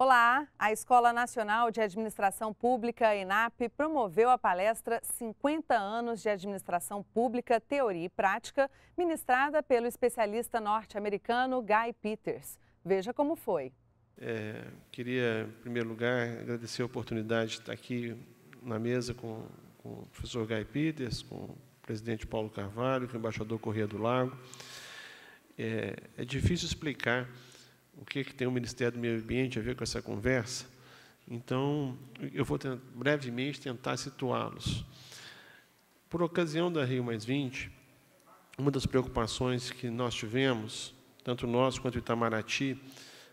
Olá, a Escola Nacional de Administração Pública, ENAP, promoveu a palestra 50 anos de Administração Pública, Teoria e Prática, ministrada pelo especialista norte-americano Guy Peters. Veja como foi. Queria, em primeiro lugar, agradecer a oportunidade de estar aqui na mesa com o professor Guy Peters, com o presidente Paulo Carvalho, com o embaixador Corrêa do Lago. É difícil explicar o que é que tem o Ministério do Meio Ambiente a ver com essa conversa. Então, eu vou brevemente tentar situá-los. Por ocasião da Rio+20, uma das preocupações que nós tivemos, tanto nós quanto o Itamaraty,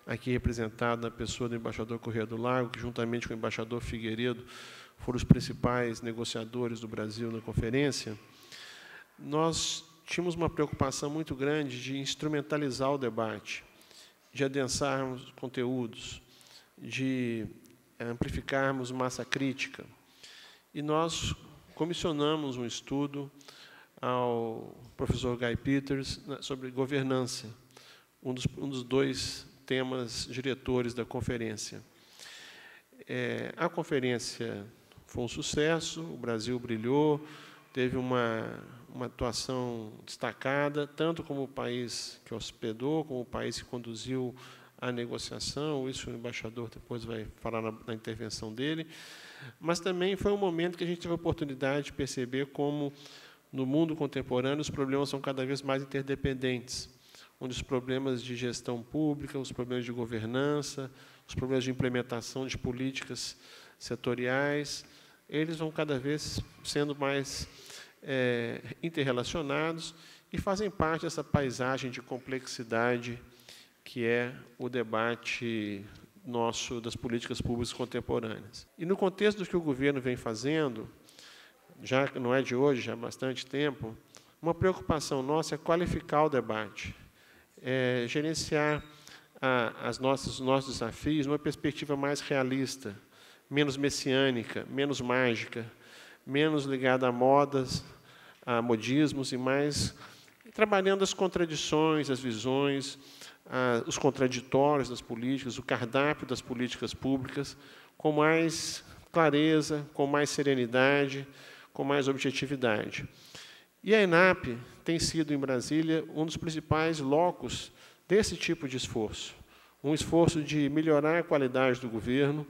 aqui representado na pessoa do embaixador Corrêa do Lago, que, juntamente com o embaixador Figueiredo, foram os principais negociadores do Brasil na conferência, nós tínhamos uma preocupação muito grande de instrumentalizar o debate, de adensarmos conteúdos, de amplificarmos massa crítica. E nós comissionamos um estudo ao professor Guy Peters sobre governança, um dos dois temas diretores da conferência. A conferência foi um sucesso, o Brasil brilhou, teve uma atuação destacada, tanto como o país que hospedou, como o país que conduziu a negociação, isso o embaixador depois vai falar na intervenção dele, mas também foi um momento que a gente teve a oportunidade de perceber como, no mundo contemporâneo, os problemas são cada vez mais interdependentes, onde os problemas de gestão pública, os problemas de governança, os problemas de implementação de políticas setoriais, eles vão cada vez sendo mais interrelacionados e fazem parte dessa paisagem de complexidade que é o debate nosso das políticas públicas contemporâneas. E, no contexto do que o governo vem fazendo, já não é de hoje, já há bastante tempo, uma preocupação nossa é qualificar o debate, gerenciar os nossos desafios numa perspectiva mais realista, menos messiânica, menos mágica, menos ligada a modas, a modismos, e mais trabalhando as contradições, as visões, os contraditórios das políticas, o cardápio das políticas públicas, com mais clareza, com mais serenidade, com mais objetividade. E a ENAP tem sido, em Brasília, um dos principais locos desse tipo de esforço, um esforço de melhorar a qualidade do governo,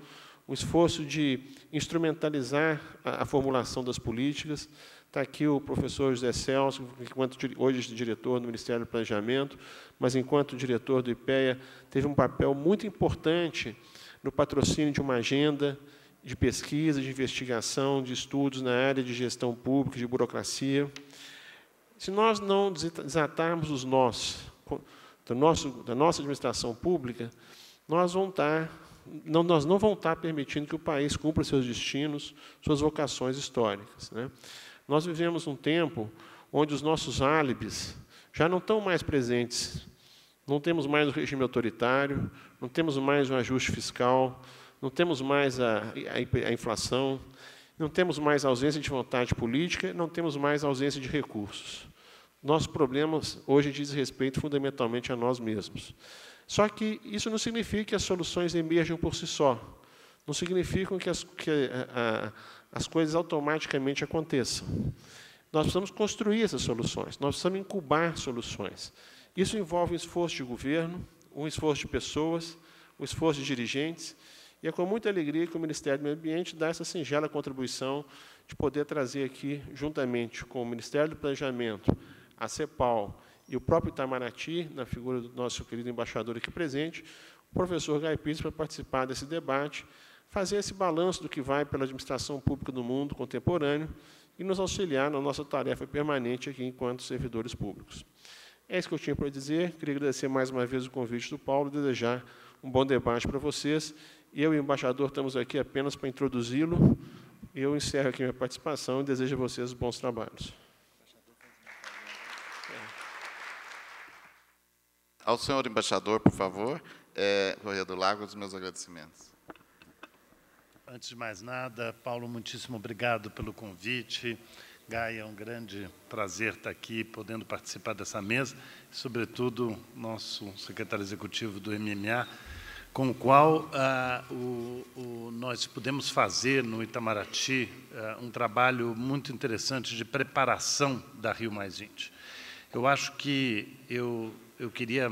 o esforço de instrumentalizar a formulação das políticas. Está aqui o professor José Celso, enquanto hoje diretor do Ministério do Planejamento, mas enquanto diretor do IPEA, teve um papel muito importante no patrocínio de uma agenda de pesquisa, de investigação, de estudos na área de gestão pública, de burocracia. Se nós não desatarmos os nós da nossa administração pública, nós não vamos estar permitindo que o país cumpra seus destinos, suas vocações históricas, né? Nós vivemos um tempo onde os nossos álibis já não estão mais presentes. Não temos mais o regime autoritário, não temos mais o ajuste fiscal, não temos mais a inflação, não temos mais a ausência de vontade política, não temos mais a ausência de recursos. Nossos problemas hoje dizem respeito fundamentalmente a nós mesmos. Só que isso não significa que as soluções emerjam por si só. Não significa que as coisas automaticamente aconteçam. Nós precisamos construir essas soluções, nós precisamos incubar soluções. Isso envolve um esforço de governo, um esforço de pessoas, um esforço de dirigentes, e é com muita alegria que o Ministério do Meio Ambiente dá essa singela contribuição de poder trazer aqui, juntamente com o Ministério do Planejamento, a CEPAL, e o próprio Itamaraty, na figura do nosso querido embaixador aqui presente, o professor Guy Peters, para participar desse debate, fazer esse balanço do que vai pela administração pública no mundo contemporâneo e nos auxiliar na nossa tarefa permanente aqui enquanto servidores públicos. É isso que eu tinha para dizer. Queria agradecer mais uma vez o convite do Paulo, desejar um bom debate para vocês. Eu e o embaixador estamos aqui apenas para introduzi-lo. Eu encerro aqui minha participação e desejo a vocês bons trabalhos. Ao senhor embaixador, por favor, Corrêa do Lago, os meus agradecimentos. Antes de mais nada, Paulo, muitíssimo obrigado pelo convite. Guy, é um grande prazer estar aqui, podendo participar dessa mesa, e, sobretudo, nosso secretário executivo do MMA, com o qual nós pudemos fazer no Itamaraty um trabalho muito interessante de preparação da Rio+20. Eu acho que eu queria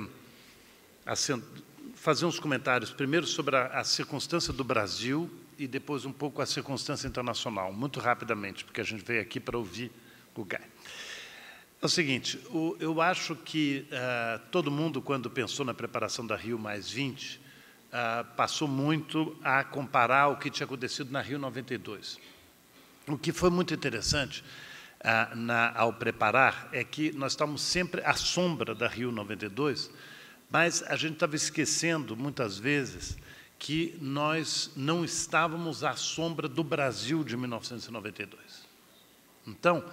fazer uns comentários, primeiro sobre a circunstância do Brasil e depois um pouco a circunstância internacional, muito rapidamente, porque a gente veio aqui para ouvir o Guy. É o seguinte, eu acho que todo mundo, quando pensou na preparação da Rio+20, passou muito a comparar o que tinha acontecido na Rio 92. O que foi muito interessante ao preparar é que nós estávamos sempre à sombra da Rio 92, mas a gente estava esquecendo, muitas vezes, que nós não estávamos à sombra do Brasil de 1992. Então,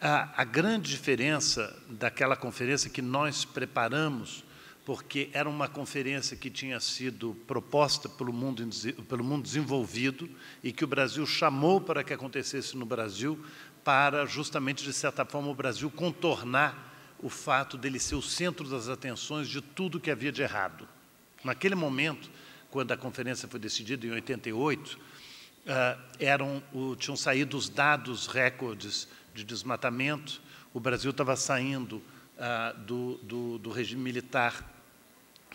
a grande diferença daquela conferência que nós preparamos, porque era uma conferência que tinha sido proposta pelo mundo desenvolvido e que o Brasil chamou para que acontecesse no Brasil, para justamente, de certa forma, o Brasil contornar o fato dele ser o centro das atenções de tudo que havia de errado. Naquele momento, quando a conferência foi decidida, em 88, tinham saído os dados recordes de desmatamento, o Brasil estava saindo do regime militar,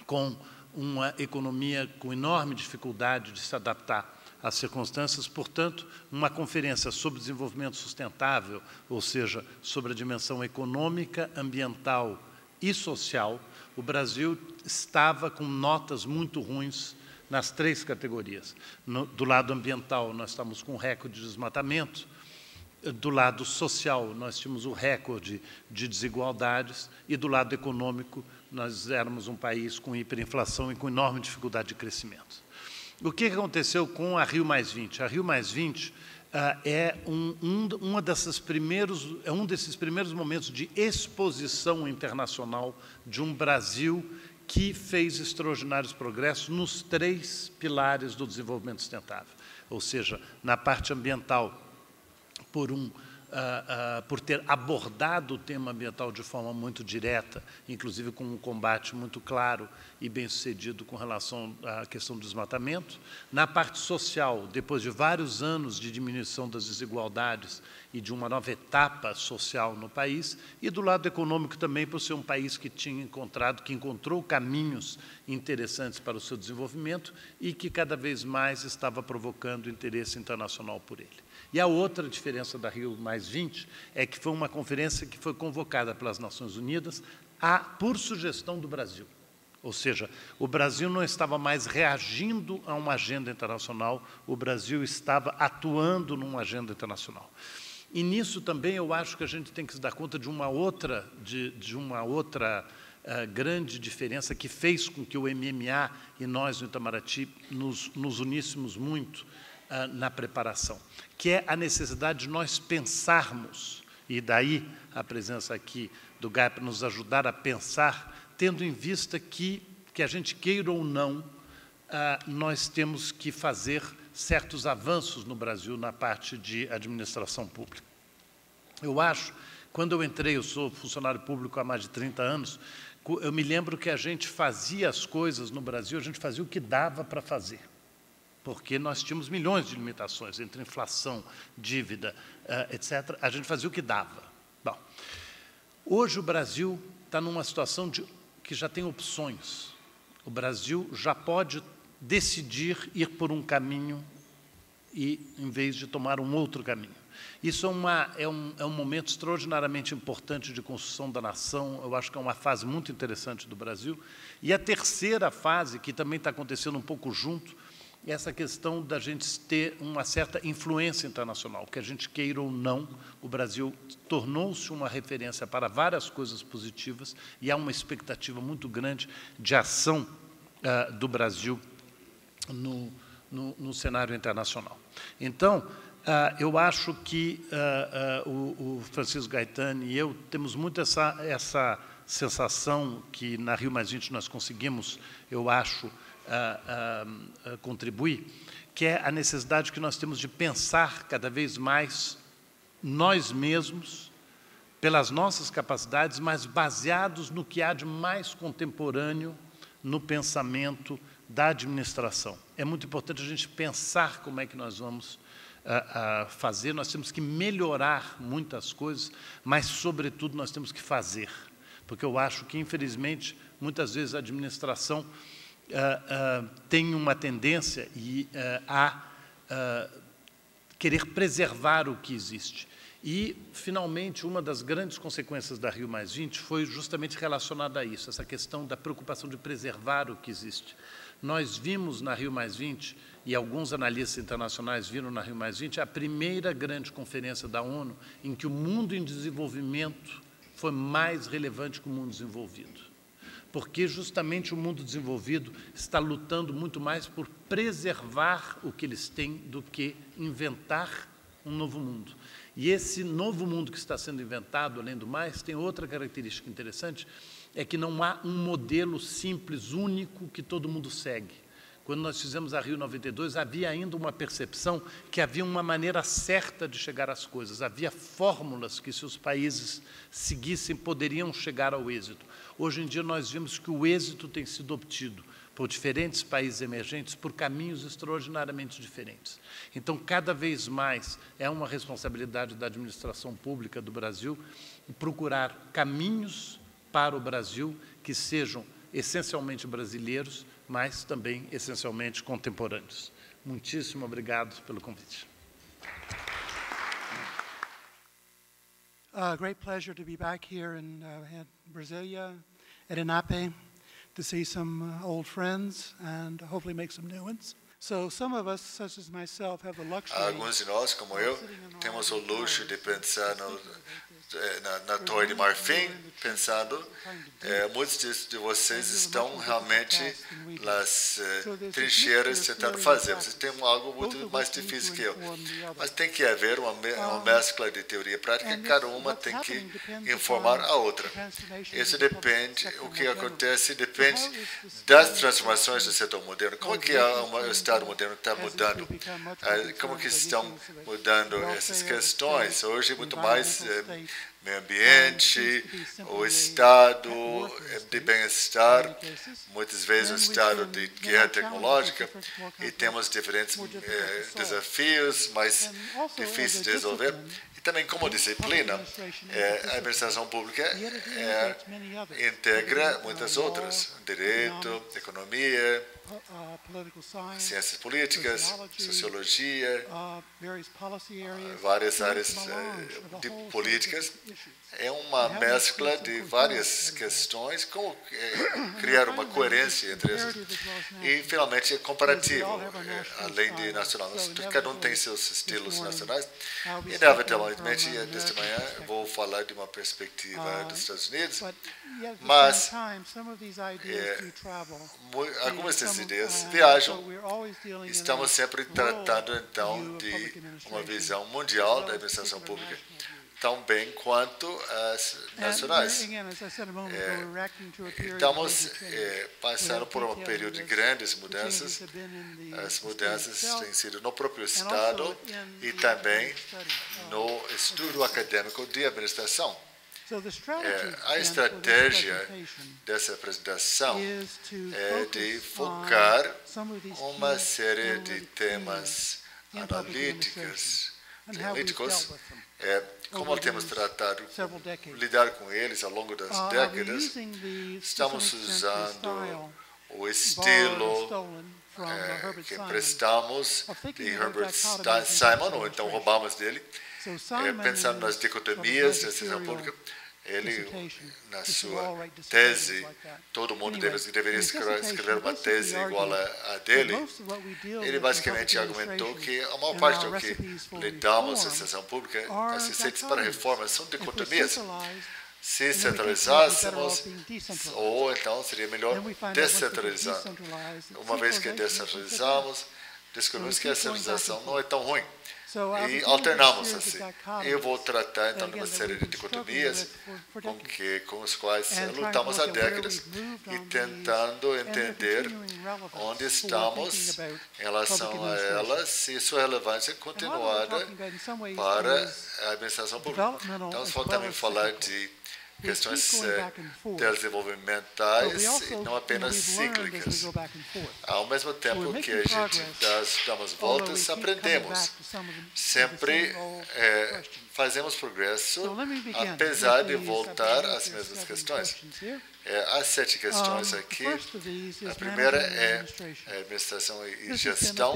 com uma economia com enorme dificuldade de se adaptar às circunstâncias. Portanto, uma conferência sobre desenvolvimento sustentável, ou seja, sobre a dimensão econômica, ambiental e social, o Brasil estava com notas muito ruins nas três categorias. Do lado ambiental, nós estamos com recorde de desmatamento. Do lado social, nós tínhamos um recorde de desigualdades, e do lado econômico, nós éramos um país com hiperinflação e com enorme dificuldade de crescimento. O que aconteceu com a Rio+20? A Rio+20 é um desses primeiros momentos de exposição internacional de um Brasil que fez extraordinários progressos nos três pilares do desenvolvimento sustentável, ou seja, na parte ambiental, por ter abordado o tema ambiental de forma muito direta, inclusive com um combate muito claro e bem-sucedido com relação à questão do desmatamento. Na parte social, depois de vários anos de diminuição das desigualdades e de uma nova etapa social no país, e do lado econômico também, por ser um país que encontrou caminhos interessantes para o seu desenvolvimento e que cada vez mais estava provocando interesse internacional por ele. E a outra diferença da Rio+20 é que foi uma conferência que foi convocada pelas Nações Unidas por sugestão do Brasil. Ou seja, o Brasil não estava mais reagindo a uma agenda internacional, o Brasil estava atuando numa agenda internacional. E nisso também eu acho que a gente tem que se dar conta de uma outra grande diferença que fez com que o MMA e nós, no Itamaraty, nos uníssemos muito na preparação, que é a necessidade de nós pensarmos, e daí a presença aqui do Guy para nos ajudar a pensar, tendo em vista que a gente queira ou não, nós temos que fazer certos avanços no Brasil na parte de administração pública. Eu acho, quando eu entrei, eu sou funcionário público há mais de 30 anos, eu me lembro que a gente fazia as coisas no Brasil, a gente fazia o que dava para fazer, porque nós tínhamos milhões de limitações entre inflação, dívida, etc. A gente fazia o que dava. Bom, hoje o Brasil está numa situação que já tem opções. O Brasil já pode decidir ir por um caminho em vez de tomar um outro caminho. Isso é um momento extraordinariamente importante de construção da nação, eu acho que é uma fase muito interessante do Brasil. E a terceira fase, que também está acontecendo um pouco junto, essa questão da gente ter uma certa influência internacional, que a gente queira ou não, o Brasil tornou-se uma referência para várias coisas positivas e há uma expectativa muito grande de ação do Brasil no cenário internacional. Então, eu acho que o Francisco Gaetani e eu temos muito essa sensação que na Rio+20 nós conseguimos, eu acho, contribuir, que é a necessidade que nós temos de pensar cada vez mais nós mesmos, pelas nossas capacidades, mas baseados no que há de mais contemporâneo no pensamento da administração. É muito importante a gente pensar como é que nós vamos fazer, nós temos que melhorar muitas coisas, mas, sobretudo, nós temos que fazer, porque eu acho que, infelizmente, muitas vezes a administração tem uma tendência a querer preservar o que existe. E, finalmente, uma das grandes consequências da Rio+20 foi justamente relacionada a isso, essa questão da preocupação de preservar o que existe. Nós vimos na Rio+20, e alguns analistas internacionais viram na Rio+20, a primeira grande conferência da ONU em que o mundo em desenvolvimento foi mais relevante que o mundo desenvolvido, porque justamente o mundo desenvolvido está lutando muito mais por preservar o que eles têm do que inventar um novo mundo. E esse novo mundo que está sendo inventado, além do mais, tem outra característica interessante, é que não há um modelo simples, único, que todo mundo segue. Quando nós fizemos a Rio 92, havia ainda uma percepção que havia uma maneira certa de chegar às coisas, havia fórmulas que, se os países seguissem, poderiam chegar ao êxito. Hoje em dia, nós vimos que o êxito tem sido obtido por diferentes países emergentes, por caminhos extraordinariamente diferentes. Então, cada vez mais, é uma responsabilidade da administração pública do Brasil procurar caminhos para o Brasil que sejam essencialmente brasileiros, mas também essencialmente contemporâneos. Muitíssimo obrigado pelo convite. Great pleasure to be back here in Brasília, at ENAP, to see some old friends and hopefully make some new ones. So some of us, such as myself, have the luxury. Alguns de nós, como eu, temos o luxo de pensar na Torre de Marfim, pensando. Muitos de vocês estão realmente nas trincheiras tentando fazer. Vocês têm algo muito mais difícil que eu. Mas tem que haver uma mescla de teoria e prática, cada uma tem que informar a outra. Isso depende, o que acontece depende das transformações do setor moderno. Como que é o Estado moderno está mudando? Como que estão mudando essas questões? Hoje, muito mais meio ambiente, o Estado de bem-estar, muitas vezes o Estado de guerra tecnológica, e temos diferentes desafios mais difíceis de resolver. E também, como disciplina, a administração pública integra muitas outras, direito, economia, ciências políticas, sociologia, várias áreas de políticas. É uma mescla de várias questões, como criar uma coerência entre essas. E, finalmente, é comparativo, além de nacional. Cada um tem seus estilos nacionais. E, inevitavelmente, desta manhã, vou falar de uma perspectiva dos Estados Unidos, mas algumas dessas ideias viajam. Estamos sempre tratando, então, de uma visão mundial da administração pública, tão bem quanto as nacionais. Estamos passando por um período de grandes mudanças. As mudanças têm sido no próprio Estado e também no estudo acadêmico de administração. A estratégia dessa apresentação é de focar uma série de temas analíticos, como temos tratado, lidar com eles ao longo das décadas. Estamos usando o estilo que emprestamos de Herbert Simon, ou então roubamos dele, pensando nas dicotomias da decisão pública. Ele, na sua tese, todo mundo deveria escrever uma tese igual a dele. Ele basicamente argumentou que a maior parte do que lidamos na sessão pública, as receitas para reformas, são dicotomias. Se centralizássemos, ou então seria melhor descentralizar. Uma vez que descentralizamos, descobrimos que a centralização não é tão ruim. E alternamos assim. Eu vou tratar, então, de uma série de dicotomias com as quais lutamos há décadas e tentando entender onde estamos em relação a elas e sua relevância continuada para a administração pública. Então, vamos também falar de questões desenvolvimentais e não apenas cíclicas. Ao mesmo tempo que a gente damos voltas, aprendemos. Sempre fazemos progresso, apesar de voltar às mesmas questões. Há 7 questões aqui. A primeira é administração e gestão.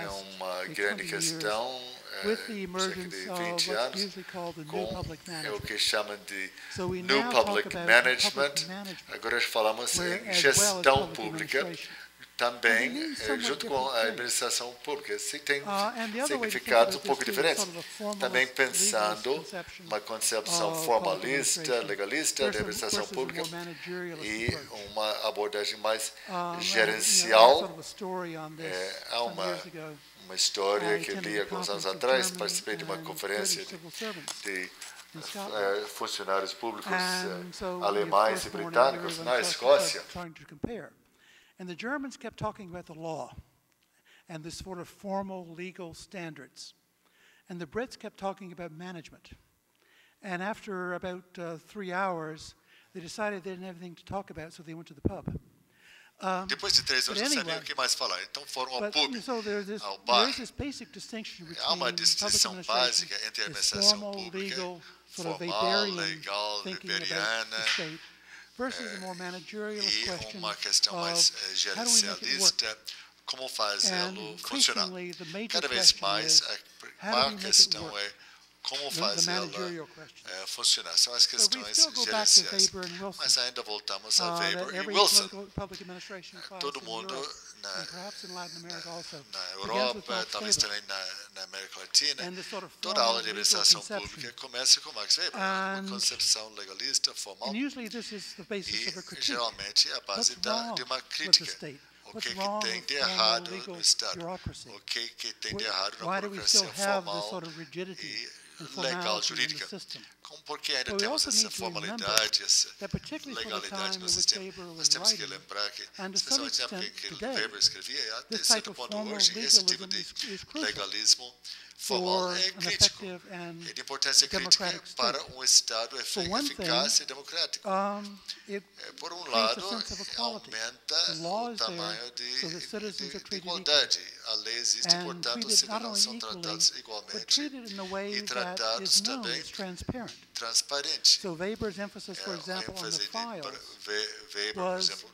É uma grande questão, cerca de 20 anos, com o que chamam de New Public Management. Agora falamos em gestão pública, também junto com a administração pública. Tem significados um pouco diferentes. Também pensando uma concepção formalista, legalista da administração pública e uma abordagem mais gerencial. Há uma história que eu li alguns anos atrás, participei de uma conferência de funcionários públicos alemães e britânicos na Escócia. And the Germans kept talking about the law and this sort of formal legal standards. And the Brits kept talking about management. And after about 3 hours, they decided they didn't have anything to talk about, so they went to the pub. Depois de 3 horas, não sabiam o que mais falar. Então foram ao pub, ao bar. Há uma distinção básica entre a administração pública formal, legal, weberiana, e uma questão mais gerencialista, como fazê-lo funcionar. Cada vez mais, a maior questão é como fazê-la funcionar. São as questões gerenciais. Mas ainda voltamos a Weber e Wilson. Todo mundo na Europa, talvez também na América Latina, toda a aula de administração pública começa com Max Weber, uma concepção legalista, formal, e geralmente é a base de uma crítica. O que tem de errado no Estado? O que tem de errado na burocracia formal e legal, jurídica? Por que ainda temos essa formalidade, essa legalidade no sistema? Nós temos que lembrar que, especialmente na época que Weber escrevia, até certo ponto hoje, esse tipo de legalismo formal é crítico. É de importância crítica para um Estado eficaz e democrático. Por um lado, aumenta o tamanho de igualdade. A lei existe, portanto, os cidadãos são tratados igualmente e tratados também transparente. Weber, por exemplo,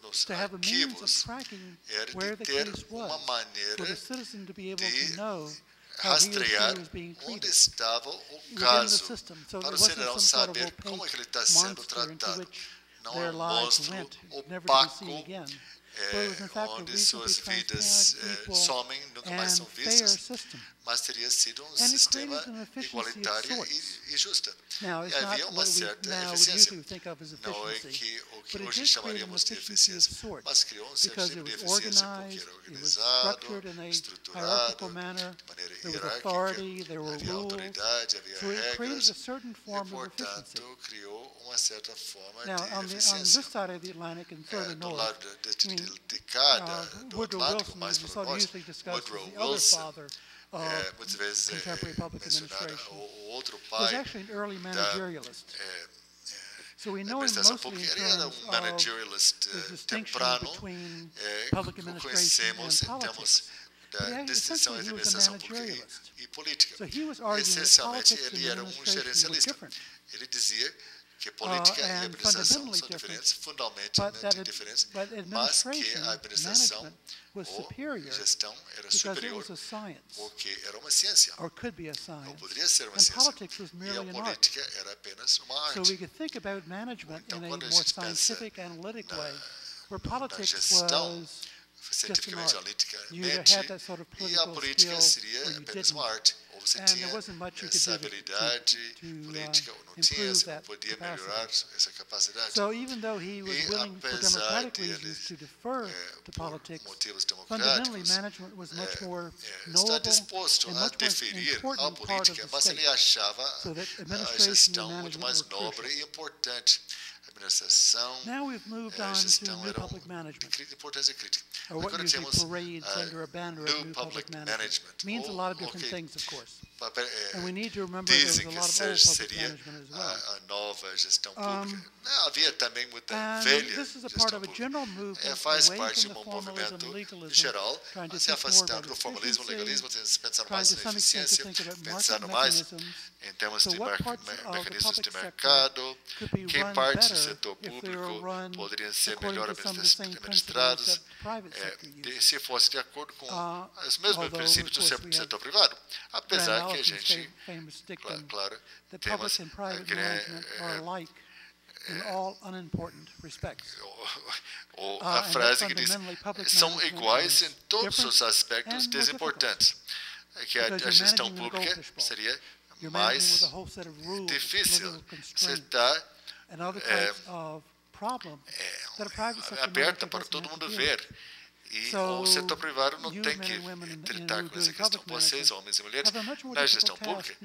nos arquivos, era de ter uma maneira de rastrear onde estava o caso, para o cidadão saber como é que ele está sendo tratado. Não é um monstro opaco, onde suas vidas somem, nunca mais são vistas, mas teria sido um sistema igualitário e justo. E havia uma certa eficiência. Não é que o que hoje chamaríamos de eficiência, mas criou um certo tipo de eficiência, porque era organizado, estruturado, de maneira hierárquica, havia autoridade, havia regras, e, portanto, criou uma certa forma de eficiência. Do lado de cada do Atlântico, mais para nós, Woodrow Wilson, muitas vezes mencionado o outro pai da administração pública. Ele era um managerialist temprano, o conhecemos em termos da distinção entre administração pública e política. Essencialmente, ele era um gerencialista. Ele dizia que política e administração são diferentes, fundamentalmente diferentes, mas que a administração ou gestão era superior, porque era uma ciência, ou poderia ser uma ciência, e a política era apenas uma arte. Então, quando a gente pensa na gestão cientificamente analiticamente, e a política seria apenas uma arte. Ou você tinha essa habilidade política, ou não tinha, você não podia melhorar essa capacidade. E apesar de ele, por motivos democráticos, estar disposto a deferir à política, mas ele achava a gestão muito mais nobre e importante. Administração, gestão era de importância crítica. Agora temos New Public Management, ou o que dizem que seria a nova gestão pública. Havia também muita velha gestão pública. Faz parte de um movimento geral a se afastar do formalismo, legalismo, pensar mais na eficiência, pensar mais em termos de mecanismos de mercado, que partes do setor público poderiam ser melhor administrados se fosse de acordo com os mesmos princípios do setor privado. Apesar que a gente, claro, temos a frase que diz são iguais em todos os aspectos desimportantes, que a gestão pública seria mais difícil. Você está aberta para todo mundo ver. E o setor privado não tem que tratar com essa questão. Vocês, homens e mulheres, na gestão pública,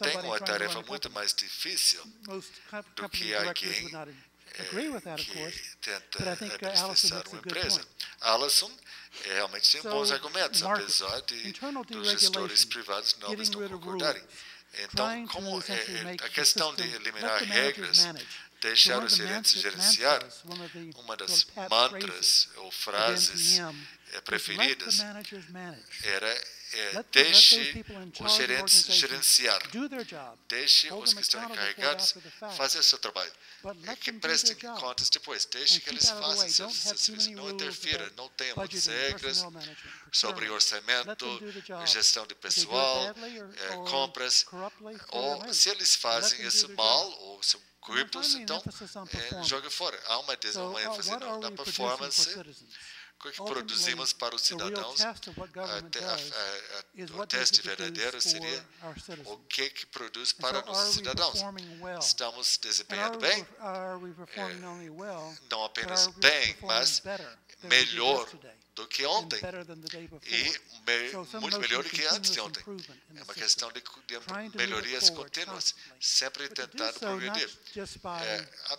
têm uma tarefa muito mais difícil do que alguém que tenta administrar uma empresa. Alison realmente tem bons argumentos, apesar de os gestores privados novos não concordarem. Então, como a questão de eliminar regras, deixar os gerentes gerenciar, uma das mantras ou frases preferidas era deixe os gerentes gerenciar, deixe os que estão encarregados fazer seu trabalho, que prestem contas depois, deixe que eles façam seu serviço, não interfira, não tenha muitas regras sobre orçamento, gestão de pessoal, compras, ou se eles fazem isso mal ou se corruptos, então, joga fora. Há uma ênfase na performance que produzimos para os cidadãos. O teste verdadeiro seria o que produz para nossos cidadãos. Estamos desempenhando bem, não apenas bem, mas melhor do que ontem e muito melhor do que antes de ontem. É uma questão de melhorias contínuas, sempre tentando progredir.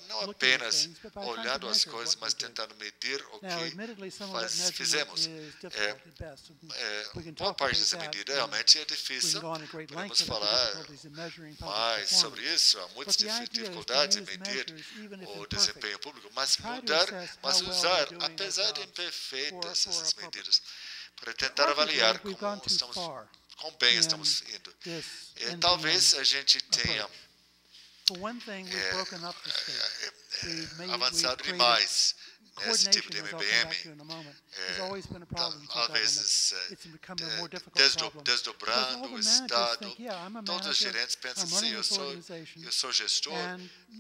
Não apenas olhando as coisas, mas tentando medir o que fizemos. Boa parte dessa medida realmente é difícil. Podemos falar mais sobre isso. Há muitas dificuldades em medir o desempenho público, mas mudar, mas usar, apesar de imperfeitas, essas medidas para tentar avaliar como estamos, quão bem estamos indo. E talvez a gente tenha avançado demais nesse tipo de MBM, às vezes desdobrando o Estado. Todos os gerentes pensam assim, eu sou gestor,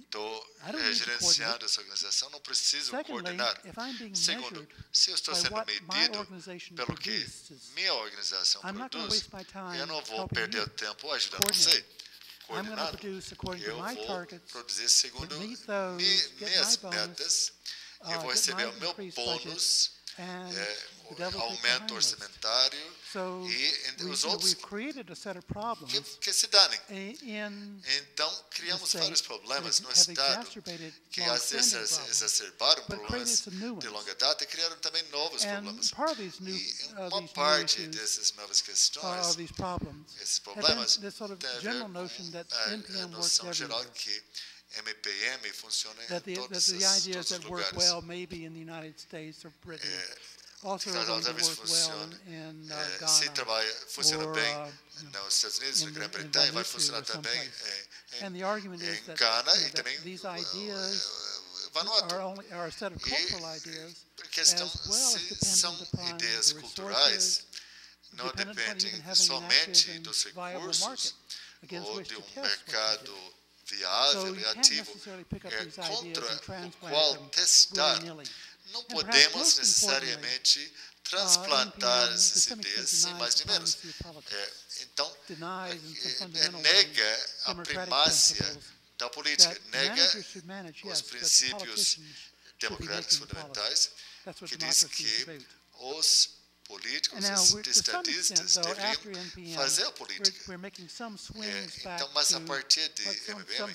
estou gerenciando essa organização, não preciso coordenar. Segundo, se eu estou sendo medido pelo que minha organização produz, eu não vou perder tempo ajudando você. Coordenado, eu vou produzir segundo minhas metas, eu vou receber o meu bônus, aumento orçamentário e os outros que se danem. Então, criamos vários problemas no Estado que exacerbaram problemas de longa data e criaram também novos problemas. E uma parte dessas novas questões, esses problemas, teve a noção geral que MPM funciona em todos os lugares. Talvez se funciona bem nos Estados Unidos, na Grã-Bretanha, vai funcionar também em Gana e também Vanuatu. E a questão se são ideias culturais, não dependem somente dos recursos ou de um mercado viável e ativo, contra o qual testar. Não podemos necessariamente transplantar essas ideias, sem mais nem menos. Então, nega a primácia da política, nega os princípios democráticos fundamentais, que diz que os políticos, os estadistas deveriam fazer a política. Então, mas a partir de MBM,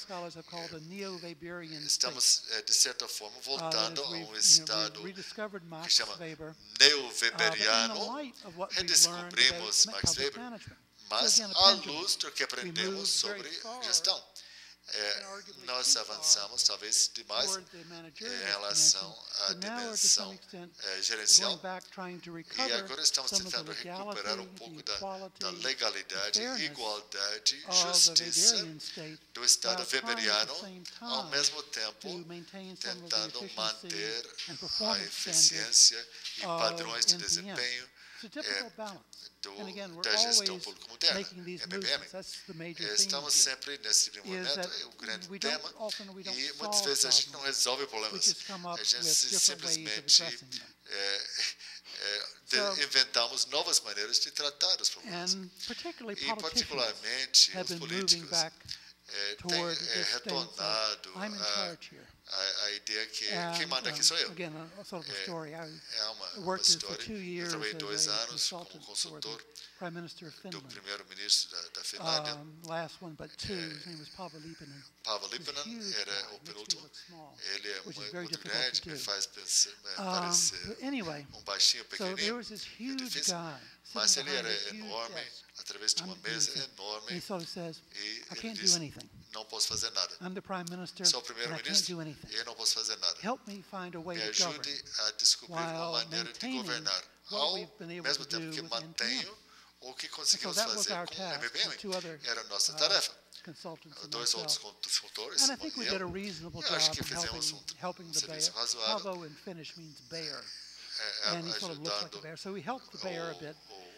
estamos, de certa forma, voltando a um estado que chama neo-weberiano. Redescobrimos Max Weber, Mas, à luz do que aprendemos sobre gestão, nós avançamos talvez demais em relação à dimensão gerencial, e agora estamos tentando recuperar um pouco da legalidade, igualdade, justiça do Estado weberiano, ao mesmo tempo tentando manter a eficiência e padrões de desempenho da gestão pública moderna, MPM. Estamos sempre nesse movimento, é um grande tema, e muitas vezes a gente não resolve problemas, a gente simplesmente inventamos novas maneiras de tratar os problemas. E, particularmente, os políticos têm retornado a ideia que quem manda aqui sou eu. É uma história. Eu trabalhei 2 anos como consultor do primeiro-ministro da Finlândia. Paavo Lipponen era o penúltimo. Ele é muito grande, me faz parecer um baixinho, pequenininho, difícil. Mas ele era enorme, através de uma mesa enorme, e ele disse, não posso fazer nada. Sou o primeiro-ministro e eu não posso fazer nada. Me ajude a descobrir uma maneira de governar, ao mesmo tempo que mantenho o que conseguimos fazer com o MPM. Era a nossa tarefa. 2 outros consultores, eu acho que fizemos um serviço razoável, ajudando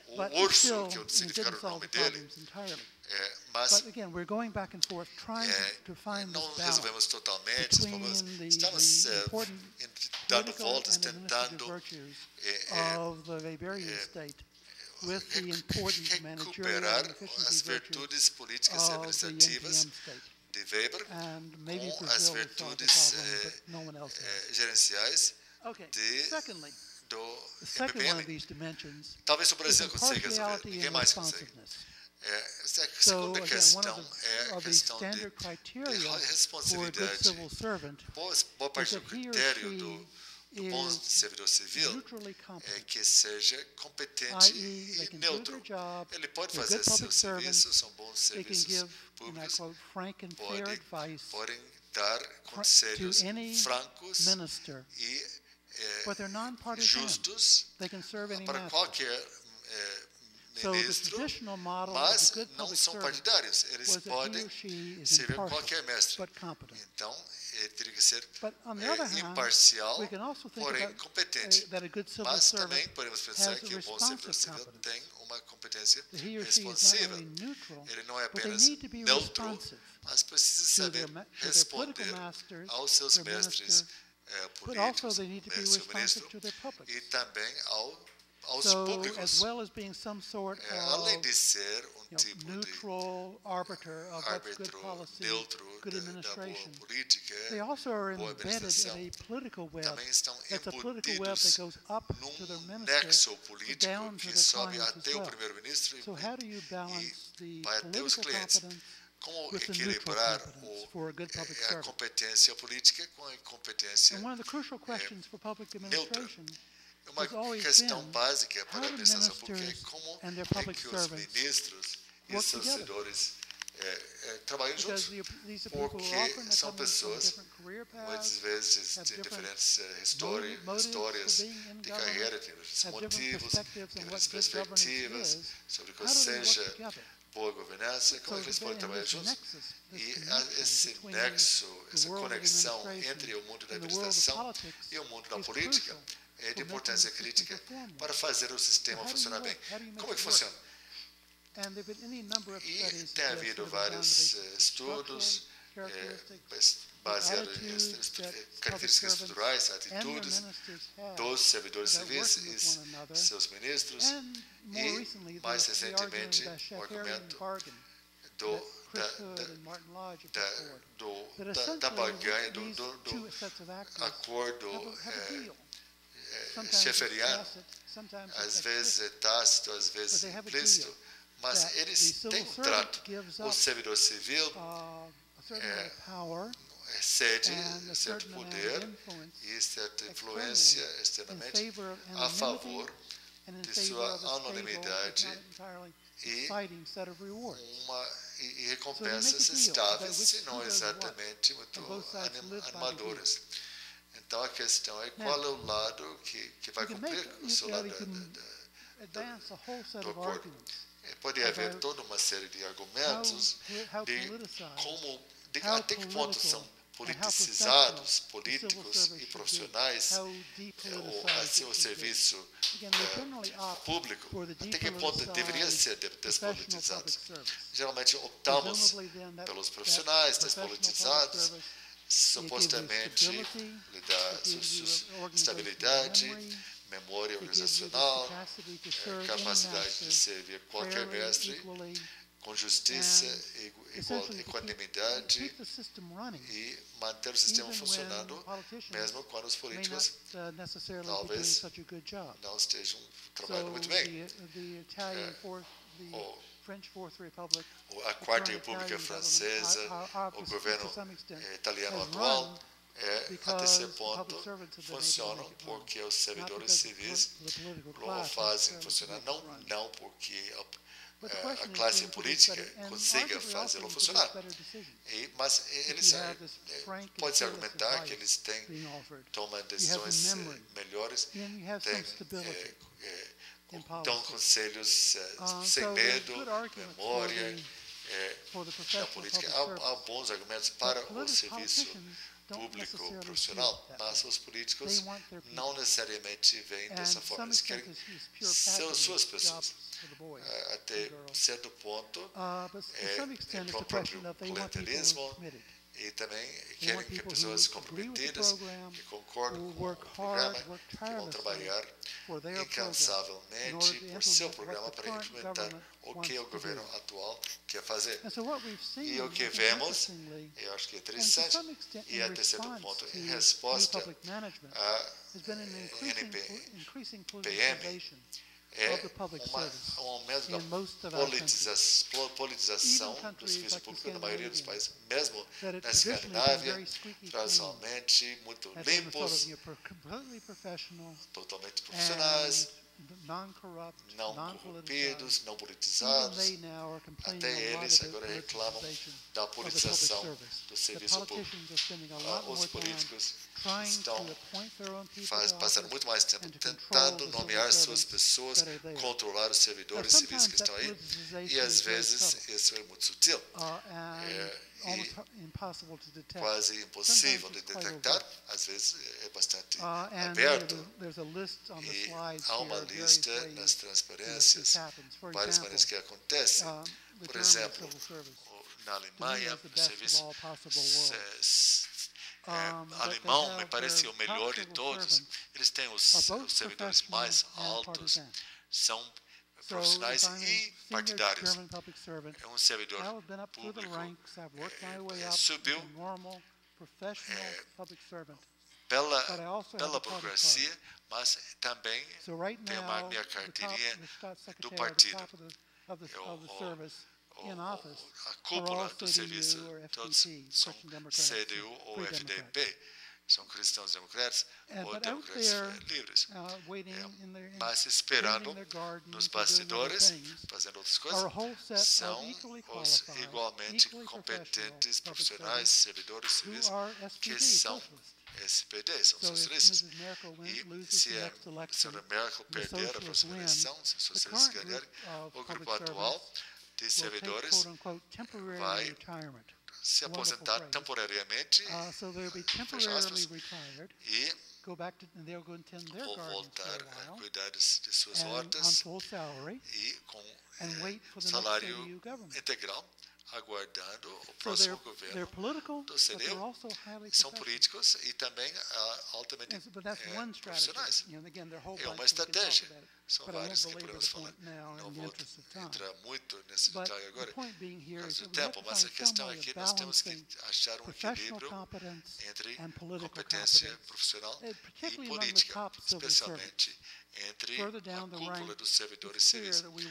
o urso, que é o significado do nome dele. Mas não resolvemos totalmente os problemas. Estamos dando voltas, tentando recuperar as virtudes políticas e administrativas de Weber com as virtudes gerenciais do MPM. Talvez o Brasil consiga resolver, ninguém mais consegue. A segunda questão é a questão de responsabilidade. Boa parte do critério do bom servidor civil é que seja competente e neutro. Ele pode fazer seus serviços, são bons serviços públicos, podem dar conselhos francos e justos para qualquer ministro, mas não são partidários. Eles podem servir qualquer mestre. Então, ele teria que ser imparcial, porém competente. Mas também podemos pensar que o bom servidor civil tem uma competência responsiva. Ele não é apenas neutro, mas precisa saber responder aos seus mestres políticos, seu ministro, e também aos públicos, além de ser um tipo de árbitro neutro da boa política, boa administração, também estão embutidos num nexo político que sobe até o primeiro-ministro e vai até os clientes. Como equilibrar a competência política com a competência neutra? Uma questão básica para a administração pública é como é que os ministros e seus servidores trabalham juntos, porque são pessoas, muitas vezes, de diferentes histórias de carreira, de diferentes motivos, diferentes perspectivas sobre o que seja boa governança, como eles podem trabalhar juntos. E esse nexo, essa conexão entre o mundo da administração e o mundo da política é de importância crítica para fazer o sistema funcionar bem. Como é que funciona? E tem havido vários estudos baseados em características estruturais, atitudes dos servidores civis e seus ministros, e, mais recentemente, o argumento da barganha, do acordo cheferiano, às vezes tácito, às vezes implícito, mas eles têm um trato. O servidor civil cede certo poder e certa influência externamente a favor de sua anonimidade e recompensas estáveis, se não exatamente muito animadoras. Então, a questão é qual é o lado que vai cumprir o seu lado do acordo. Pode haver toda uma série de argumentos de até que ponto são politicizados, políticos e profissionais, o serviço público, até que ponto deveria ser despolitizado. Geralmente optamos pelos profissionais despolitizados, supostamente lhe dá estabilidade, memória organizacional, capacidade de servir qualquer mestre, com justiça, equanimidade e manter o sistema funcionando, mesmo quando os políticos talvez não estejam trabalhando muito bem. A Quarta República Francesa, o governo italiano atual, até certo ponto, funcionam porque os servidores civis o fazem funcionar, não porque a classe política consiga fazê-lo funcionar. Mas eles pode-se argumentar que eles tomam decisões melhores, dão conselhos sem medo, memória na política. Há bons argumentos para o serviço público profissional, mas os políticos não necessariamente veem dessa forma. Eles querem suas pessoas. Até certo ponto, o próprio clientelismo e também querem que pessoas comprometidas, que concordam com o programa, que vão trabalhar incansavelmente por seu programa para implementar o que o governo atual quer fazer. E o que vemos, eu acho que é interessante, e até certo ponto, em resposta à NPM, um aumento da politização do serviço público na maioria dos países, mesmo na Escandinávia, tradicionalmente muito limpos, totalmente profissionais, não corrompidos, não politizados. Até eles agora reclamam da politização do serviço público. Os políticos estão passando muito mais tempo tentando nomear suas pessoas, controlar os servidores civis que estão aí, e às vezes isso é muito sutil, e quase impossível de detectar, às vezes é bastante aberto. E há uma lista nas transparências, várias maneiras que acontecem. Por exemplo, na Alemanha, o serviço alemão me parece o melhor de todos. Eles têm os servidores mais altos, são profissionais e partidários. Um servidor público subiu pela burocracia, mas também tem uma minha carteirinha do partido. A cúpula do serviço, todos são CDU ou FDP, são cristãos democratas ou democratas livres, mas esperando nos bastidores, fazendo outras coisas, são os igualmente competentes profissionais, servidores civis, que são SPD, são socialistas. E se a senhora Merkel perder a próxima eleição, se os socialistas ganharem, o grupo atual de servidores vai se aposentar temporariamente, e vão voltar a cuidar de suas hortas e com salário integral, aguardando o próximo governo do CDU. São políticos e também altamente profissionais. É uma estratégia. São vários que podemos falar. Não vou entrar muito nesse detalhe agora, por causa do tempo, mas a questão é que nós temos que achar um equilíbrio entre competência profissional e política, especialmente entre a cúpula dos servidores civis. Nos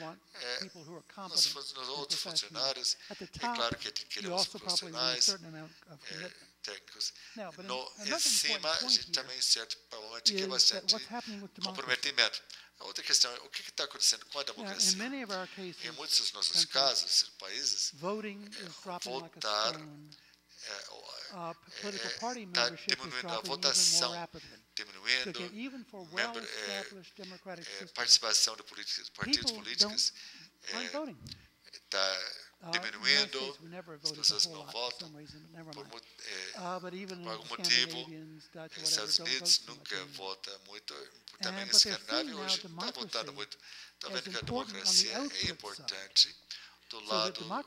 outros funcionários, é claro que queremos profissionais, técnicos. Em cima, a gente também certo ponto que é bastante comprometimento. A outra questão é o que está acontecendo com a democracia. Em muitos dos nossos casos, países, votar está diminuindo a votação, diminuindo a participação de partidos políticos, está diminuindo, as pessoas não votam, por algum motivo. Os Estados Unidos nunca vota muito, também a Escandinávia hoje está votando muito. Está vendo que a democracia é importante do lado do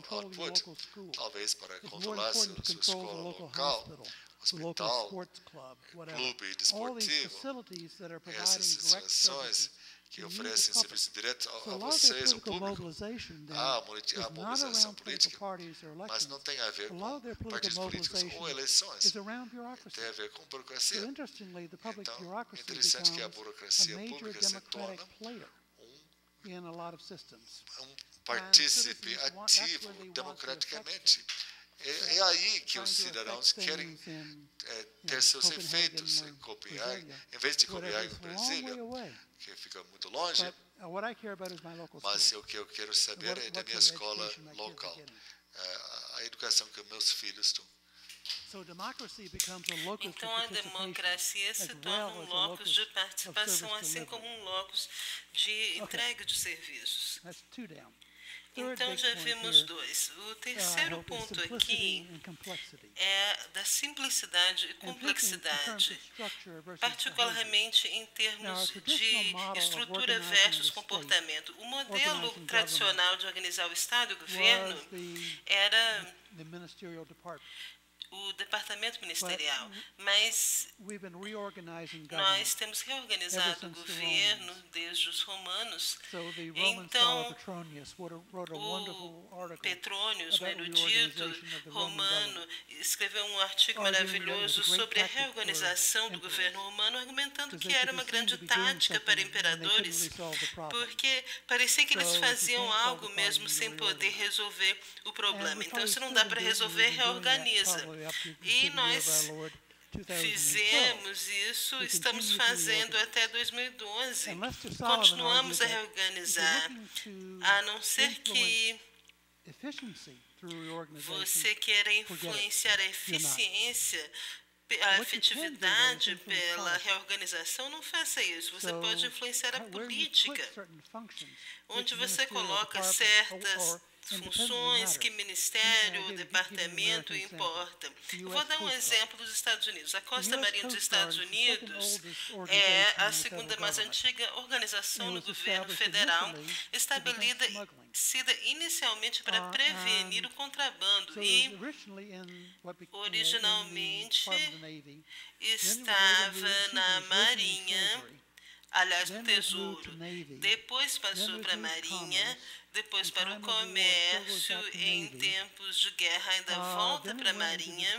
produto, output, talvez para controlar sua escola local, hospital, clube desportivo, essas situações que oferecem serviços diretos a vocês, o público. A mobilização política, mas não tem a ver com partidos políticos ou eleições, tem a ver com burocracia. Então, é interessante que a burocracia pública se torna um partícipe ativo democraticamente. É aí que os cidadãos querem ter seus efeitos em Copenhague, em vez de Copenhague em Brasília, que fica muito longe, mas o que eu quero saber é da minha escola local, a educação que meus filhos têm. Então, a democracia se torna um locus de participação, assim como um locus de entrega de serviços. Então, já vimos dois. O terceiro ponto aqui é da simplicidade e complexidade, particularmente em termos de estrutura versus comportamento. O modelo tradicional de organizar o Estado e o governo era o departamento ministerial, mas nós temos reorganizado o governo desde os romanos. Então, o Petronius, um erudito romano, escreveu um artigo maravilhoso sobre a reorganização do governo romano, argumentando que era uma grande tática para imperadores, porque parecia que eles faziam algo mesmo sem poder resolver o problema. Então, se não dá para resolver, reorganiza. E nós fizemos isso, estamos fazendo até 2012. Continuamos a reorganizar, a não ser que você queira influenciar a eficiência, a efetividade pela reorganização. Não faça isso. Você pode influenciar a política, onde você coloca certas funções que ministério, departamento importam. Eu vou dar um exemplo dos Estados Unidos. A Costa Marinha dos Estados Unidos é a segunda mais antiga organização no governo federal, estabelecida inicialmente para prevenir o contrabando e, originalmente, estava na Marinha, aliás, no Tesouro. Depois passou para a Marinha, depois para o comércio, em tempos de guerra ainda volta para a Marinha,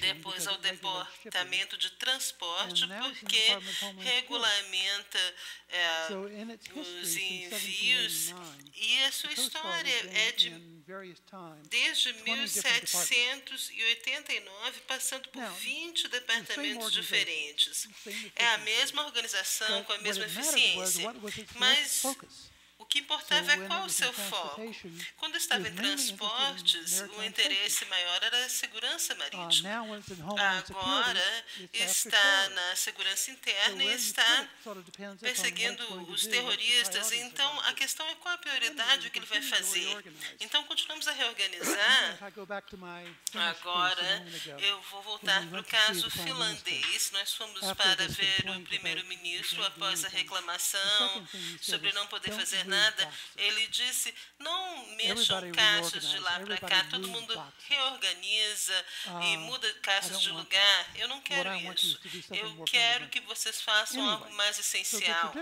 depois ao Departamento de Transporte, porque regulamenta os envios. E a sua história é desde 1789, passando por 20 departamentos diferentes. É a mesma organização, com a mesma eficiência, mas o que importava é qual o seu foco. Quando estava em transportes, o interesse maior era a segurança marítima. Agora está na segurança interna e está perseguindo os terroristas. Então, a questão é qual a prioridade que ele vai fazer. Então, continuamos a reorganizar. Agora, eu vou voltar para o caso finlandês. Nós fomos para ver o primeiro-ministro após a reclamação sobre não poder fazer nada. Ele disse, não mexam caixas de lá para cá, todo mundo reorganiza e muda caixas de lugar. Eu não quero isso. Eu quero que vocês façam algo mais essencial.